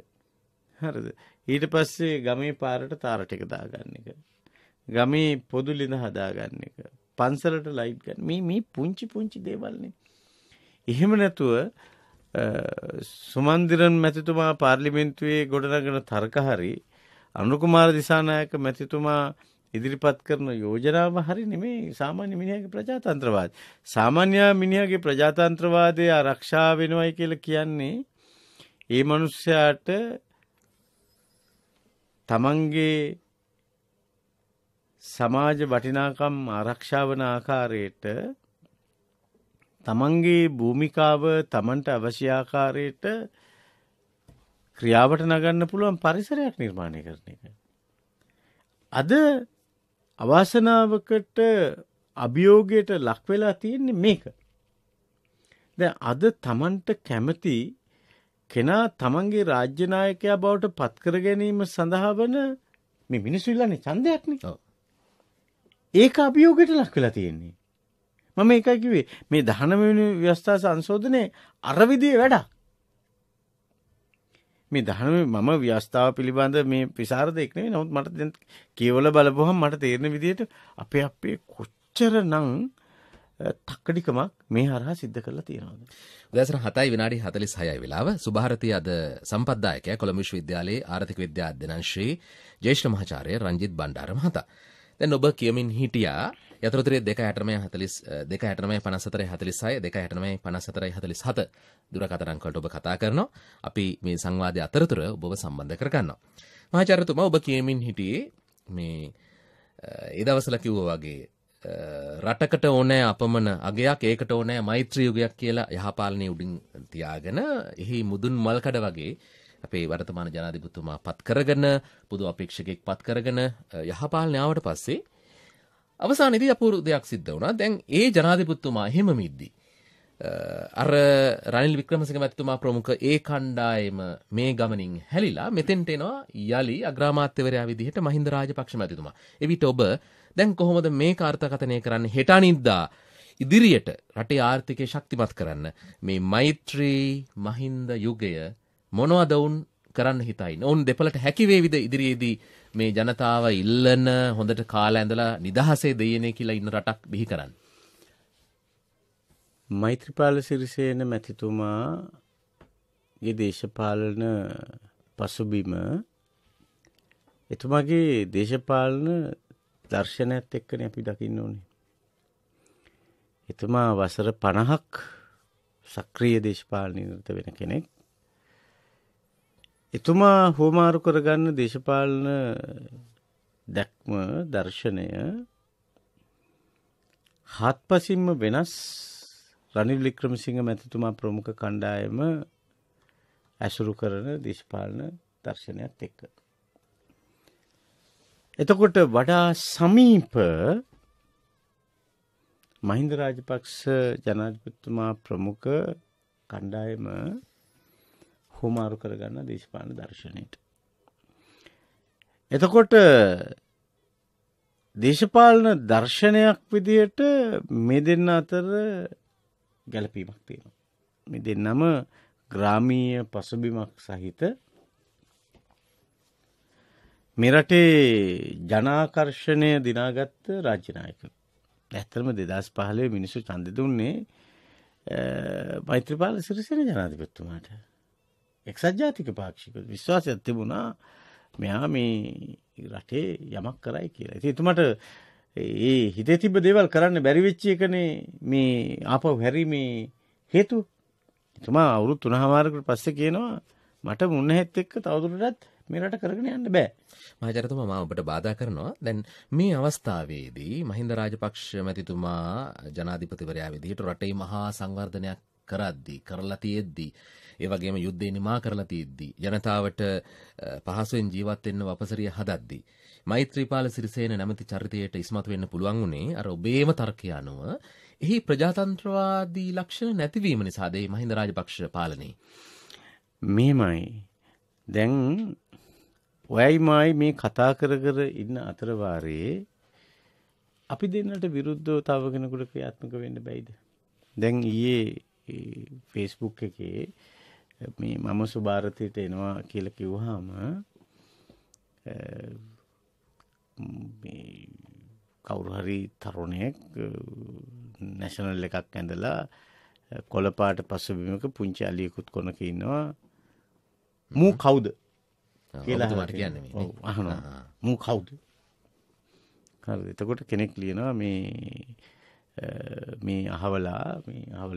හරිද? ඊට පස්සේ ගමේ පාරට තාර ටික දාගන්න එක. ගමේ පොදු ළිඳ හදාගන්න එක. පන්සලට ලයිට් ගන්න මේ පුංචි දේවල්නේ. එහෙම නැතුව සුමන්දිරන් මැතිතුමා පාර්ලිමේන්තුවේ ගොඩනගන තර්ක හරි අනුකුමාර දිසානායක මැතිතුමා ඉදිරිපත් කරන යෝජනාව හරි නෙමේ සාමාන්‍ය මිනිහාගේ ප්‍රජාතන්ත්‍රවාදය. සාමාන්‍ය මිනිහාගේ ප්‍රජාතන්ත්‍රවාදය ආරක්ෂා වෙනවයි කියලා කියන්නේ ඒ මිනිස්යාට තමන්ගේ සමාජ වටිනාකම් ආරක්ෂා වන ආකාරයට තමන්ගේ භූමිකාව තමන්ට අවශ්‍ය ආකාරයට ක්‍රියාවට නගන්න පුළුවන් පරිසරයක් නිර්මාණය කරන එක. අද අවාසනාවකට අභියෝගයට ලක් වෙලා තියෙන්නේ මේක. දැන් අද තමන්ට කැමති කෙනා තමන්ගේ රාජ්‍ය නායකයා බවට පත් කර ගැනීම සඳහා වන මේ මිනිස්සු ඉල්ලන්නේ ඡන්දයක්නේ. ඔව්. ඒක අභියෝගයට ලක් වෙලා තියෙන්නේ. මම ඒකයි කිව්වේ මේ 19 වෙනි ව්‍යවස්ථා සංශෝධනයේ අර විදිහේ වැඩක්. මේ 19 මම ව්‍යවස්ථාව පිළිබඳ මේ විසරදයක් නෙවෙයි. නමුත් මට දැන් කියවලා බලපුවහම මට තේරෙන විදිහට අපේ කොච්චරනම් තක්කඩිකමක් මේ හරහා සිද්ධ කරලා තියෙනවද? උදෑසන 7:46 වෙලාව සුභාරතී අද සම්පත්දායකයා කොළඹ විශ්වවිද්‍යාලයේ ආර්ථික විද්‍යා අධ්‍යනාංශයේ ජ්‍යෙෂ්ඨ මහාචාර්ය රංජිත් බණ්ඩාර මහතා. දැන් ඔබ කියමින් හිටියා යතරතරේ 2.8.44 දුරකථන අංක වලට ඔබ කතා කරනවා. අපි මේ සංවාදයේ අතරතුර ඔබව සම්බන්ධ කරගන්නවා. මහාචාර්යතුමා ඔබ කියමින් හිටියේ මේ ඒ දවස්වල කිව්වා වගේ රටකට ඕනෑ අපමණ අගයක්, ඒකට ඕනෑ මෛත්‍රී යුගයක් කියලා යහපාලනයේ උඩින් තියාගෙන එහි මුදුන් මල් කඩ වගේ අපේ වර්තමාන ජනාධිපතිතුමා පත් කරගෙන පුදු අපේක්ෂකෙක් පත් කරගෙන යහපාලනය ආවට පස්සේ අවසානයේදී අපූර්ව දෙයක් සිද්ධ වුණා. දැන් ඒ ජනාධිපතිතුමා එහෙම මිද්දී අර රනිල් වික්‍රමසිංහ මැතිතුමා ප්‍රමුඛ ඒ කණ්ඩායම මේ ගමනින් හැලිලා මෙතෙන්ට එනවා යලි අග්‍රාමාත්‍යවරයා විදිහට මහින්ද රාජපක්ෂ මැතිතුමා. එවිට ඔබ දැන් කොහොමද මේ කාර්යකථනය කරන්නේ? හෙට අනිද්දා ඉදිරියට රටේ ආර්ථිකය ශක්තිමත් කරන්න මේ මෛත්‍රී මහින්ද යුගය මොනවද වුන් කරන්න හිතයින? ඔවුන් දෙපළට හැකිවේවිද ඉදිරියේදී මේ ජනතාව ඉල්ලන හොඳට කාලා ඇඳලා නිදහසේ දෙයනේ කියලා ඉන්න රටක් බිහි කරන්න? මෛත්‍රීපාල සිරිසේන මැතිතුමාගේ දේශපාලන පසුබිම එතුමාගේ දේශපාලන දර්ශනයත් එක්කනේ අපි දකින්න ඕනේ. එතුමා වසර 50ක් සක්‍රීය දේශපාලන නිරත වෙන කෙනෙක්. එතුමා හුවමාරු කරගන්න දේශපාලන දැක්ම, දර්ශනය හත්පසින්ම වෙනස් රනිල් වික්‍රමසිංහ මැතිතුමා ප්‍රමුඛ කණ්ඩායම ඇසුරු කරන දේශපාලන දර්ශනයත් එක්ක. එතකොට වඩා සමීප මහින්ද රාජපක්ෂ ජනාධිපතිතුමා ප්‍රමුඛ කණ්ඩායම හුමාරු කරගන්න දේශපාලන දර්ශනයට. එතකොට දේශපාලන දර්ශනයක් විදියට මේ දෙන්න අතර ගැලපීමක් තියෙනවා. මේ දෙන්නම ග්‍රාමීය පසුබිමක් සහිත මේ රටේ ජනාකර්ෂණය දිනාගත් රාජ්‍ය නායකයෝ. ඇත්තටම 2015 මිනිස්සු ඡන්දෙ දුන්නේ මෛත්‍රීපාල සිරිසේන ජනාධිපතිතුමාට. එක්සත් ජාතික පාක්ෂික විශ්වාසයක් තිබුණා මෙයා මේ රටේ යමක් කරයි කියලා. ඉතින් එතුමට ඒ හිතේ තිබ්බ දේවල් කරන්න බැරි වෙච්ච එකනේ මේ ආපහු හැරීමේ හේතුව. එතුමා අවුරුදු 3.5කට පස්සේ කියනවා මට මුන්නහෙත් එක්ක තවදුරටත් මේ රට කරගෙන යන්න බෑ. මහජනතුමා මම ඔබට බාධා කරනවා. දැන් මේ අවස්ථාවේදී මහින්ද රාජපක්ෂ මැතිතුමා ජනාධිපතිවරයා විදිහට රටේ මහා සංවර්ධනයක් කරද්දී කරලා තියෙද්දී ඒ වගේම යුද්ධේ නිමා කරලා තියෙද්දී ජනතාවට පහසුවෙන් ජීවත් වෙන්න වපසරිය හදද්දී මෛත්‍රීපාල සිරිසේන නැමැති චරිතයට ඉස්මතු වෙන්න පුළුවන් උනේ අර ඔබේම තර්කය අනුව එහි ප්‍රජාතන්ත්‍රවාදී ලක්ෂණ නැතිවීම නිසාද මේ මහින්ද රාජපක්ෂ පාලනේ? මෙහෙමයි. දැන් ඔයයිමයි මේ කතා කර ඉන්න අතර වාරේ අපි දෙන්නට විරුද්ධව තව කෙනෙකුට ක්‍රියාත්මක වෙන්න බැයිද? දැන් ඊයේ ෆේස්බුක් එකේ මේ මම සුභාරතයට එනවා කියලා කිව්වහම මේ කවුරු හරි තරුණයෙක් නැෂනල් එකක් ඇඳලා කොළපාට පසුබිමක පුංචි අලියෙකුත් කොනක ඉන්නවා. මූ කවුද කියලා කියන්නේ මේ. ඔව් අහනවා. මූ කවුද? හරි. එතකොට කෙනෙක් ලියනවා මේ අහවල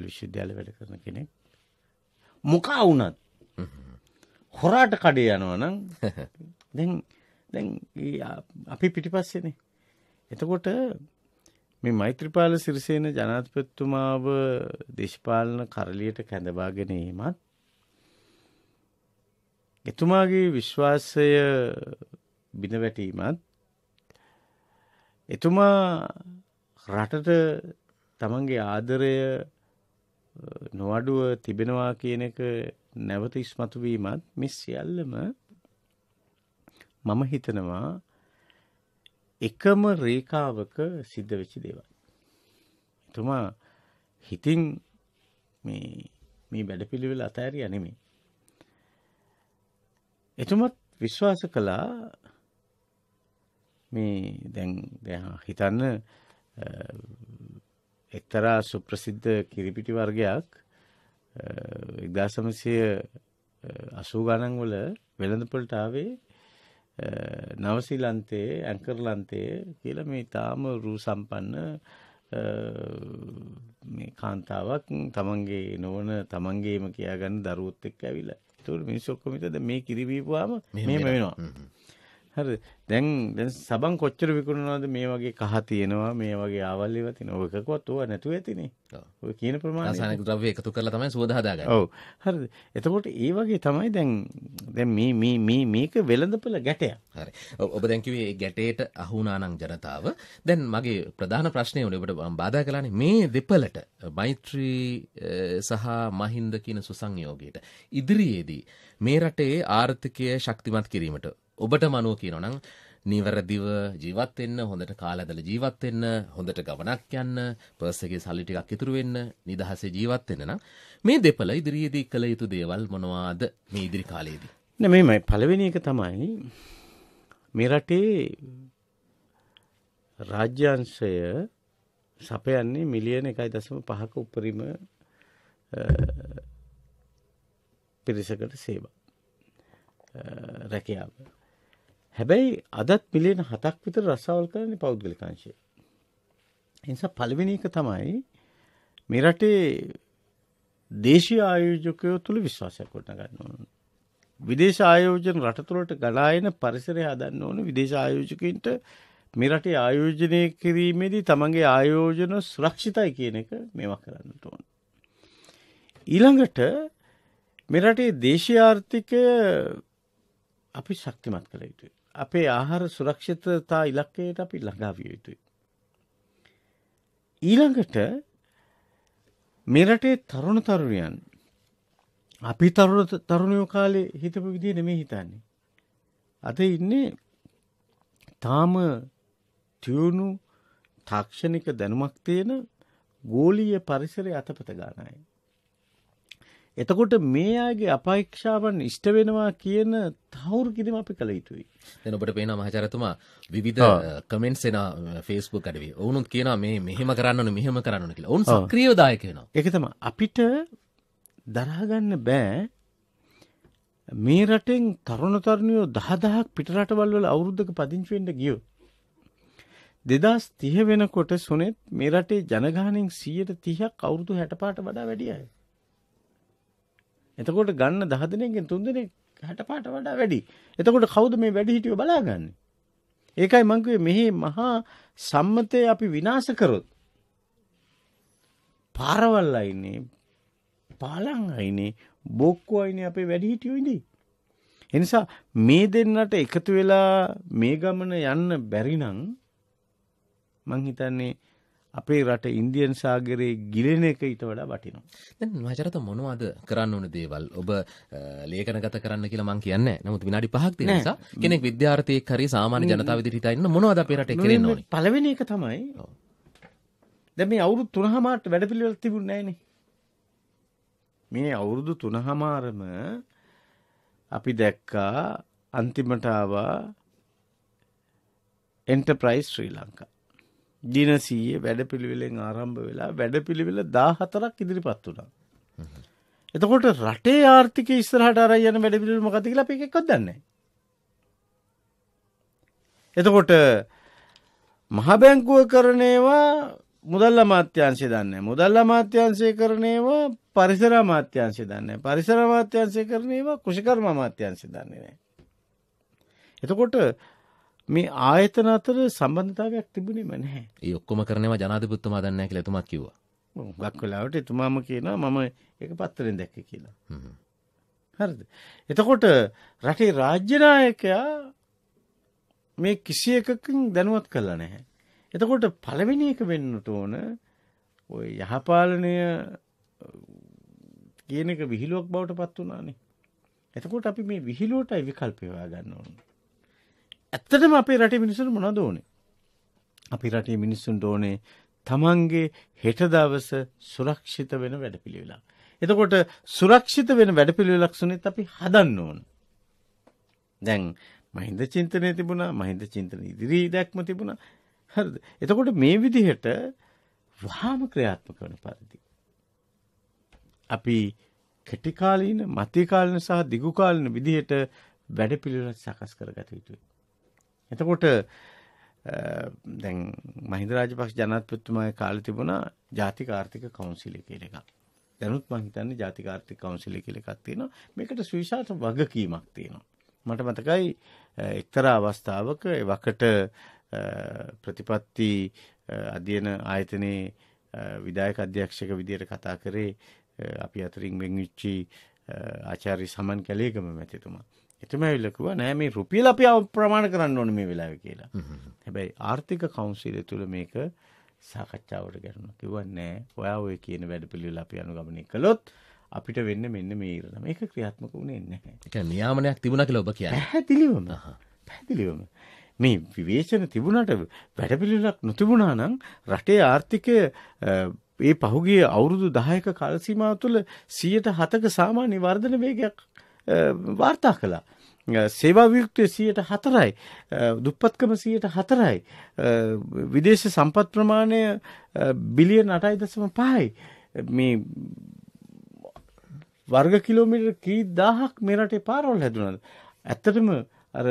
විශ්වවිද්‍යාලේ වැඩ කරන කෙනෙක් මොකා වුණත් හොරාට කඩේ යනවා නම් දැන් අපි පිටිපස්සේනේ. එතකොට මේ මෛත්‍රීපාල සිරිසේන ජනාධිපතිතුමාව දේශපාලන කරලියට කැඳවාගෙන එීමත් එතුමාගේ විශ්වාසය බිඳවැටීමත් එතුමා රටට තමන්ගේ ආදරය නොවඩුව තිබෙනවා කියන එක නැවත ඉස්මතු වීමත් මේ සියල්ලම මම හිතනවා එකම රේඛාවක සිද්ධ වෙච්ච දේවල්. එතුමා හිතින් මේ වැඩපිළිවෙල අතහැරියා නෙමෙයි. එතුමත් විශ්වාස කළා මේ දැන් හිතන්න එක්තරා සුප්‍රසිද්ධ කිරිපිටි වර්ගයක් 1980 ගණන් වල වෙළඳපොළට ආවේ නවසීලන්තයේ ඇන්කර්ලන්තයේ කියලා මේ තාම රූ සම්පන්න මේ කාන්තාවක් තමන්ගේ නොවන තමන්ගේම කියාගන්න දරුවොත් එක්ක ඇවිල්ලා. ඒතකොට මිනිස්සු ඔක්කොම හිතද මේ කිරි බීපුවාම මෙහෙම වෙනවා. හරි. දැන් සබන් කොච්චර විකුණනවද මේ වගේ කහ තියෙනවා මේ වගේ ආවල් ඒවා තියෙනවා. ඔයකකවත් ඕවා නැතුව ඇතිනේ. ඔය කියන ප්‍රමාණය රසායනික ද්‍රව්‍ය එකතු කරලා තමයි සුවඳ හදාගන්නේ. ඔව්. හරිද? එතකොට ඒ වගේ තමයි දැන් මේක වෙළඳපළ ගැටයක්. හරි. ඔබ දැන් කිව්වේ ඒ ගැටේට අහු වුණා නම් ජනතාව. දැන් මගේ ප්‍රධාන ප්‍රශ්නේ උනේ ඔබට මම බාධා කළානේ මේ දෙපළට මෛත්‍රී සහ මහින්ද කියන සුසංයෝගයට ඉදිරියේදී මේ රටේ ආර්ථිකය ශක්තිමත් කිරීමට ඔබට මනුව කියනවනම් නිවැරදිව ජීවත් වෙන්න, හොඳට කාලදල ජීවත් වෙන්න, හොඳට ගමනක් යන්න, පර්ස් එකේ සල්ලි ටිකක් ඉතුරු වෙන්න, නිදහසේ ජීවත් වෙන්න නම් මේ දෙපළ ඉදිරියේදී කළ යුතු දේවල් මොනවාද මේ ඉදිරි කාලයේදී? මේමයි. පළවෙනි එක තමයි මේ රටේ රාජ්‍යාංශය සපයන්නේ මිලියන 1.5ක උපරිම පිරිසකට සේවා රැකියාව. හැබැයි අදත් මිලියන 7ක් විතර රස්සාවල් කරන්නේ පෞද්ගලිකාංශය. ඒ නිසා පළවෙනි එක තමයි මේ රටේ දේශීය ආයෝජකයෝ තුළ විශ්වාසයක් ගොඩනගන්න ඕන. විදේශ ආයෝජන රට තුළට ගලා එන පරිසරය හදන්න ඕන. විදේශ ආයෝජකයින්ට මේ රටේ ආයෝජනය කිරීමේදී තමන්ගේ ආයෝජන සුරක්ෂිතයි කියන එක මේවා කරන්නට ඕන. ඊළඟට මේ රටේ දේශීය ආර්ථිකය අපි ශක්තිමත් කළ යුතුයි. අපේ ආහාර සුරක්ෂිතතා ඉලක්කයට අපි ළඟා විය යුතුයි. ඊළඟට මේ රටේ තරුණ තරුණියන් අපි තරුණයෝ කාලේ හිතපු විදිහ නෙමෙයි හිතන්නේ. අද ඉන්නේ තාම තියුණු තාක්ෂණික දැනුමක් තියෙන ගෝලීය පරිසරයේ අතපත ගන්න අය. එතකොට මේ අයගේ අපේක්ෂාවන් ඉෂ්ට වෙනවා කියන තහවුරු කිරීම අපි කළ යුතුයි. දැන් ඔබට පේනවා මහාචාර්යතුමා විවිධ කමෙන්ට්ස් එන Facebook අඩවිය. ඔවුනුත් කියනවා මේ මෙහෙම කරන්න ඕනේ මෙහෙම කරන්න ඕනේ කියලා. ඔවුන් සක්‍රීයව දායක වෙනවා. ඒක තමයි අපිට දරා ගන්න බෑ. මේ රටෙන් තරුණ තරුණියෝ 10000ක් පිට රටවල් වල අවුරුද්දක පදිංචි වෙන්න ගියෝ. 2030 වෙනකොට සුනෙත් මේ රටේ ජනගහණයෙන් 130ක් අවුරුදු 60ට වඩා වැඩි අය. එතකොට ගන්න 10 දෙනෙක්ගෙන් 3 දෙනෙක් 60ට වඩා වැඩි. එතකොට කවුද මේ වැඩි හිටියෝ බලාගන්නේ? ඒකයි මම කිව්වේ මෙහි මහා සම්මතය අපි විනාශ කරොත් පාරවල් අයිනේ, පාලම් අයිනේ, බොක්කෝ අයිනේ අපේ වැඩි හිටියෝ ඉඳී. ඒ නිසා මේ දෙන්නට එකතු වෙලා මේ ගමන යන්න බැරි නම් මං හිතන්නේ අපේ රට ඉන්දියන් සාගරයේ ගිලෙන එක ඊට වඩා වටිනවා. දැන් මහාචාර්යතුමා මොනවද කරන්න ඕන දේවල් ඔබ ලේඛනගත කරන්න කියලා මං කියන්නේ නැහැ. නමුත් විනාඩි 5ක් තියෙන නිසා කෙනෙක් විද්‍යාර්ථියෙක් හරි සාමාන්‍ය ජනතාව විදිහට හිතා ඉන්න මොනවද අපේ රටේ කරන්න ඕනේ? පළවෙනි එක තමයි දැන් මේ අවුරුදු 3මාරට වැඩපිළිවෙල තිබුණේ නැහැනේ. මේ අවුරුදු 3මාරම අපි දැක්කා අන්තිමට ආවා එන්ටර්ප්‍රයිස් ශ්‍රී ලංකා දිනසීයේ වැඩපිළිවෙලෙන් ආරම්භ වෙලා වැඩපිළිවෙල 14ක් ඉදිරිපත් වුණා. එතකොට රටේ ආර්ථිකය ඉස්සරහට ආරයි යන වැඩපිළිවෙල මොකක්ද කියලා අපි එකක්වත් දන්නේ නැහැ. එතකොට මහ බැංකුව කරන ඒවා මුදල් අමාත්‍යාංශය දන්නේ නැහැ. මුදල් අමාත්‍යාංශය කරන ඒවා පරිසර අමාත්‍යාංශය දන්නේ නැහැ. පරිසර අමාත්‍යාංශය කරන ඒවා කුෂිකර්ම අමාත්‍යාංශය දන්නේ නැහැ. එතකොට මේ ආයතන අතර සම්බන්ධතාවයක් තිබුණේම නැහැ. ඒ ඔක්කොම කරනවා ජනාධිපතිතුමා දන්නේ නැහැ කියලා එතුමාත් කිව්වා. ගොඩක් වෙලාවට එතුමාම කියනවා මම ඒක පත්තරෙන් දැක්කේ කියලා. හරිද? එතකොට රටේ රාජ්‍ය නායකයා මේ කිසි එකකින් දැනුවත් කළා නැහැ. එතකොට පළවෙනි එක වෙන්නට ඕන ඔය යහපාලනය කියන එක විහිළුවක් බවට පත් වුණානේ. එතකොට අපි මේ විහිළුවටයි විකල්ප හොයාගන්න ඕනේ. ඇත්තටම අපේ රටේ මිනිස්සුන්ට මොනවද ඕනේ? අපේ රටේ මිනිස්සුන්ට ඕනේ තමන්ගේ හෙට දවස සුරක්ෂිත වෙන වැඩපිළිවෙලක්. එතකොට සුරක්ෂිත වෙන වැඩපිළිවෙලක් සුනිත් අපි හදන්න ඕන. දැන් මහින්ද චින්තනය තිබුණා, මහින්ද චින්තන ඉදිරි දැක්ම තිබුණා. හරිද? එතකොට මේ විදිහට වහාම ක්‍රියාත්මක වෙන පරිදි අපි කෙටි කාලීන, මධ්‍ය කාලීන සහ දිගු කාලීන විදිහට වැඩපිළිවෙලක් සකස් කරගත යුතුයි. එතකොට දැන් මහින්ද රාජපක්ෂ ජනාධිපතිතුමාගේ කාලේ තිබුණා ජාතික ආර්ථික කවුන්සිල් කියලා එකක්. දැනුත් මම හිතන්නේ ජාතික ආර්ථික කවුන්සිල් කියලා එකක් තියෙනවා. මේකට සුවිශාල වගකීමක් තියෙනවා. මට මතකයි එක්තරා අවස්ථාවක ඒ වකට ප්‍රතිපත්ති අධ්‍යයන ආයතනයේ විධායක අධ්‍යක්ෂක විදියට කතා කරේ අපි අතරින් වෙන්විච්ච ආචාර්ය සමන් කැලේගම මැතිතුමා. එතුමයිල කිව්වා නෑ මේ රුපියල අපි ප්‍රමාණ කරන්න ඕනේ මේ වෙලාවේ කියලා. හැබැයි ආර්ථික කවුන්සිලය තුල මේක සාකච්ඡාවට ගන්නවා. කිව්වා නෑ ඔයා ඔය කියන වැඩපිළිවෙල අපි අනුගමනය කළොත් අපිට වෙන්නේ මෙන්න මේ ඉරණ. මේක ක්‍රියාත්මක වුණේ නැහැ. ඒක නියාමනයක් තිබුණා කියලා ඔබ කියන්නේ. පැහැදිලිවම. පැහැදිලිවම. මේ විවේචන තිබුණාට වැඩපිළිවෙලක් නොතිබුණා නම් රටේ ආර්ථිකය මේ පහුගිය අවුරුදු 10ක කාල සීමාව තුළ 107ක සාමාන්‍ය වර්ධන වේගයක් වාර්තා කළා. සේවා වියුක්තය 4%යි, දුප්පත්කම 4%යි, විදේශ සම්පත් ප්‍රමාණය බිලියන 8.5යි. මේ වර්ග කිලෝමීටර් කී දහයක් මේ රටේ පාරවල් හැදුනද? ඇත්තටම අර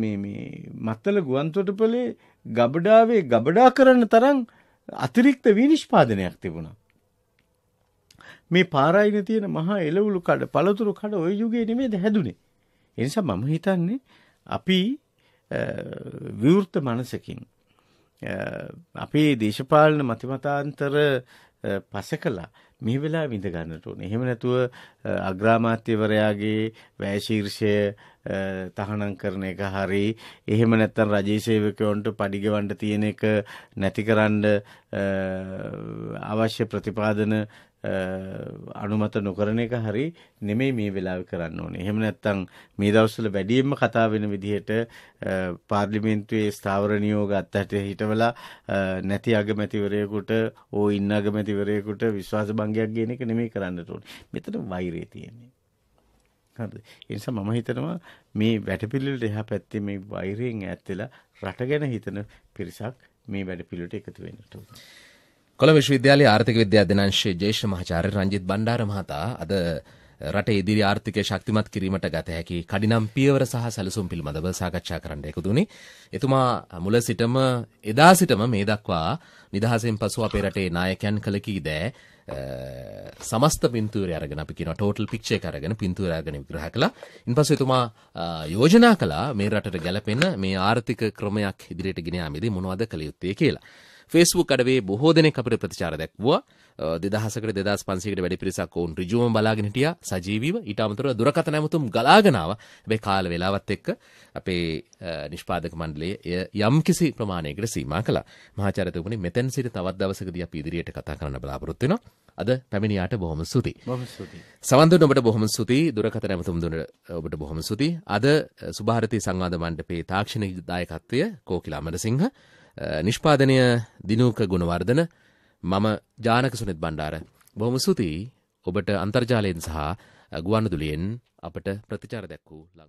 මේ මත්තල ගුවන්තොටුපලේ ගබඩාවේ ගබඩා කරන තරම් අතිරික්ත විනිෂ්පාදනයක් තිබුණා. මේ පාරයින තියෙන මහා එළවලු කඩ, පළතුරු කඩ ওই යුගයේ නෙමෙයිද හැදුනේ. ඒ නිසා මම හිතන්නේ අපි විවෘත මනසකින් අපේ දේශපාලන මතිමතාන්තර පස කළා. මේ වෙලාව විඳ ගන්නට ඕනේ. එහෙම නැතුව අග්‍රාමාත්‍යවරයාගේ වැය ශීර්ෂය තහනම් කරන එක හරි, එහෙම නැත්නම් රජයේ සේවකයන්ට පඩිගවන්න තියෙන එක නැතිකරන්න අවශ්‍ය ප්‍රතිපාදන අනුමත නොකරන එක හරි නෙමෙයි මේ වෙලාවේ කරන්න ඕනේ. එහෙම නැත්නම් මේ දවස්වල වැඩියෙන්ම කතා වෙන විදිහට පාර්ලිමේන්තුවේ ස්ථාවර නියෝග අත්හැට හිටවලා නැති අගමැතිවරයෙකුට ඕ ඉන්න අගමැතිවරයෙකුට විශ්වාස භංගයක් ගේන එක නෙමෙයි කරන්න ඕනේ. මෙතන වෛරය තියෙන්නේ. හරිද? ඒ නිසා මම හිතනවා මේ වැඩපිළිවෙලට එහා පැත්තේ මේ වෛරයෙන් ඈත් වෙලා රට ගැන හිතන පිරිසක් මේ වැඩපිළිවෙලට එකතු වෙන්නට ඕනේ. කොළඹ විශ්වවිද්‍යාලයේ ආර්ථික විද්‍යා අධ්‍යනාංශයේ ජ්‍යෙෂ්ඨ මහාචාර්ය රංජිත් බණ්ඩාර මහතා අද රටේ ඉදිරි ආර්ථිකය ශක්තිමත් කිරීමට ගත හැකි කඩිනම් පියවර සහ සැලසුම් පිළිබඳව සාකච්ඡා කරන්න එකතු වුණේ. එතුමා මුල සිටම එදා සිටම මේ දක්වා නිදහසෙන් පසු අපේ රටේ නායකයන් කළ කීදෑ සමස්ත පින්තූරය අරගෙන, අපි කියනවා ටෝටල් පික්චර් එක අරගෙන පින්තූරය අරගෙන විග්‍රහ කළා. ඉන්පස්සේ එතුමා යෝජනා කළා මේ රටට ගැලපෙන මේ ආර්ථික ක්‍රමයක් ඉදිරියට ගෙන යාමේදී මොනවද කළ යුත්තේ කියලා. ෆේස්බුක් අඩවේ බොහෝ දෙනෙක් අපිට ප්‍රතිචාර දැක්වුවා. 2500කට වැඩි පිරිසක් වුන් ඍජුවම බලාගෙන හිටියා සජීවීව. ඊට අමතරව දුරකථන ඇමතුම් ගලාගෙන ආවා. හැබැයි කාල වේලාවත් එක්ක අපේ නිෂ්පාදක මණ්ඩලය යම්කිසි ප්‍රමාණයකට සීමා කළා. මහාචාර්යතුමනි, මෙතෙන් සිට තවත් දවසකදී අපි ඉදිරියට කතා කරන්න බලාපොරොත්තු වෙනවා. අද පැමිණියාට බොහොම ස්තුතියි. සවන් දුන්න ඔබට බොහොම ස්තුතියි. දුරකථන ඇමතුම් දුන්න ඔබට බොහොම ස්තුතියි. අද සුභාරතී සංවාද මණ්ඩපයේ තාක්ෂණික දායකත්වය කෝකිලා අමරසිංහ, නිෂ්පාදනය දිනුක ගුණවර්ධන, මම ජානක සුනිත් බණ්ඩාර. බොහොම ස්තුතියි ඔබට අන්තර්ජාලයෙන් සහ ගුවන්විදුලියෙන් අපට ප්‍රතිචාර දැක්වූ ලංකාව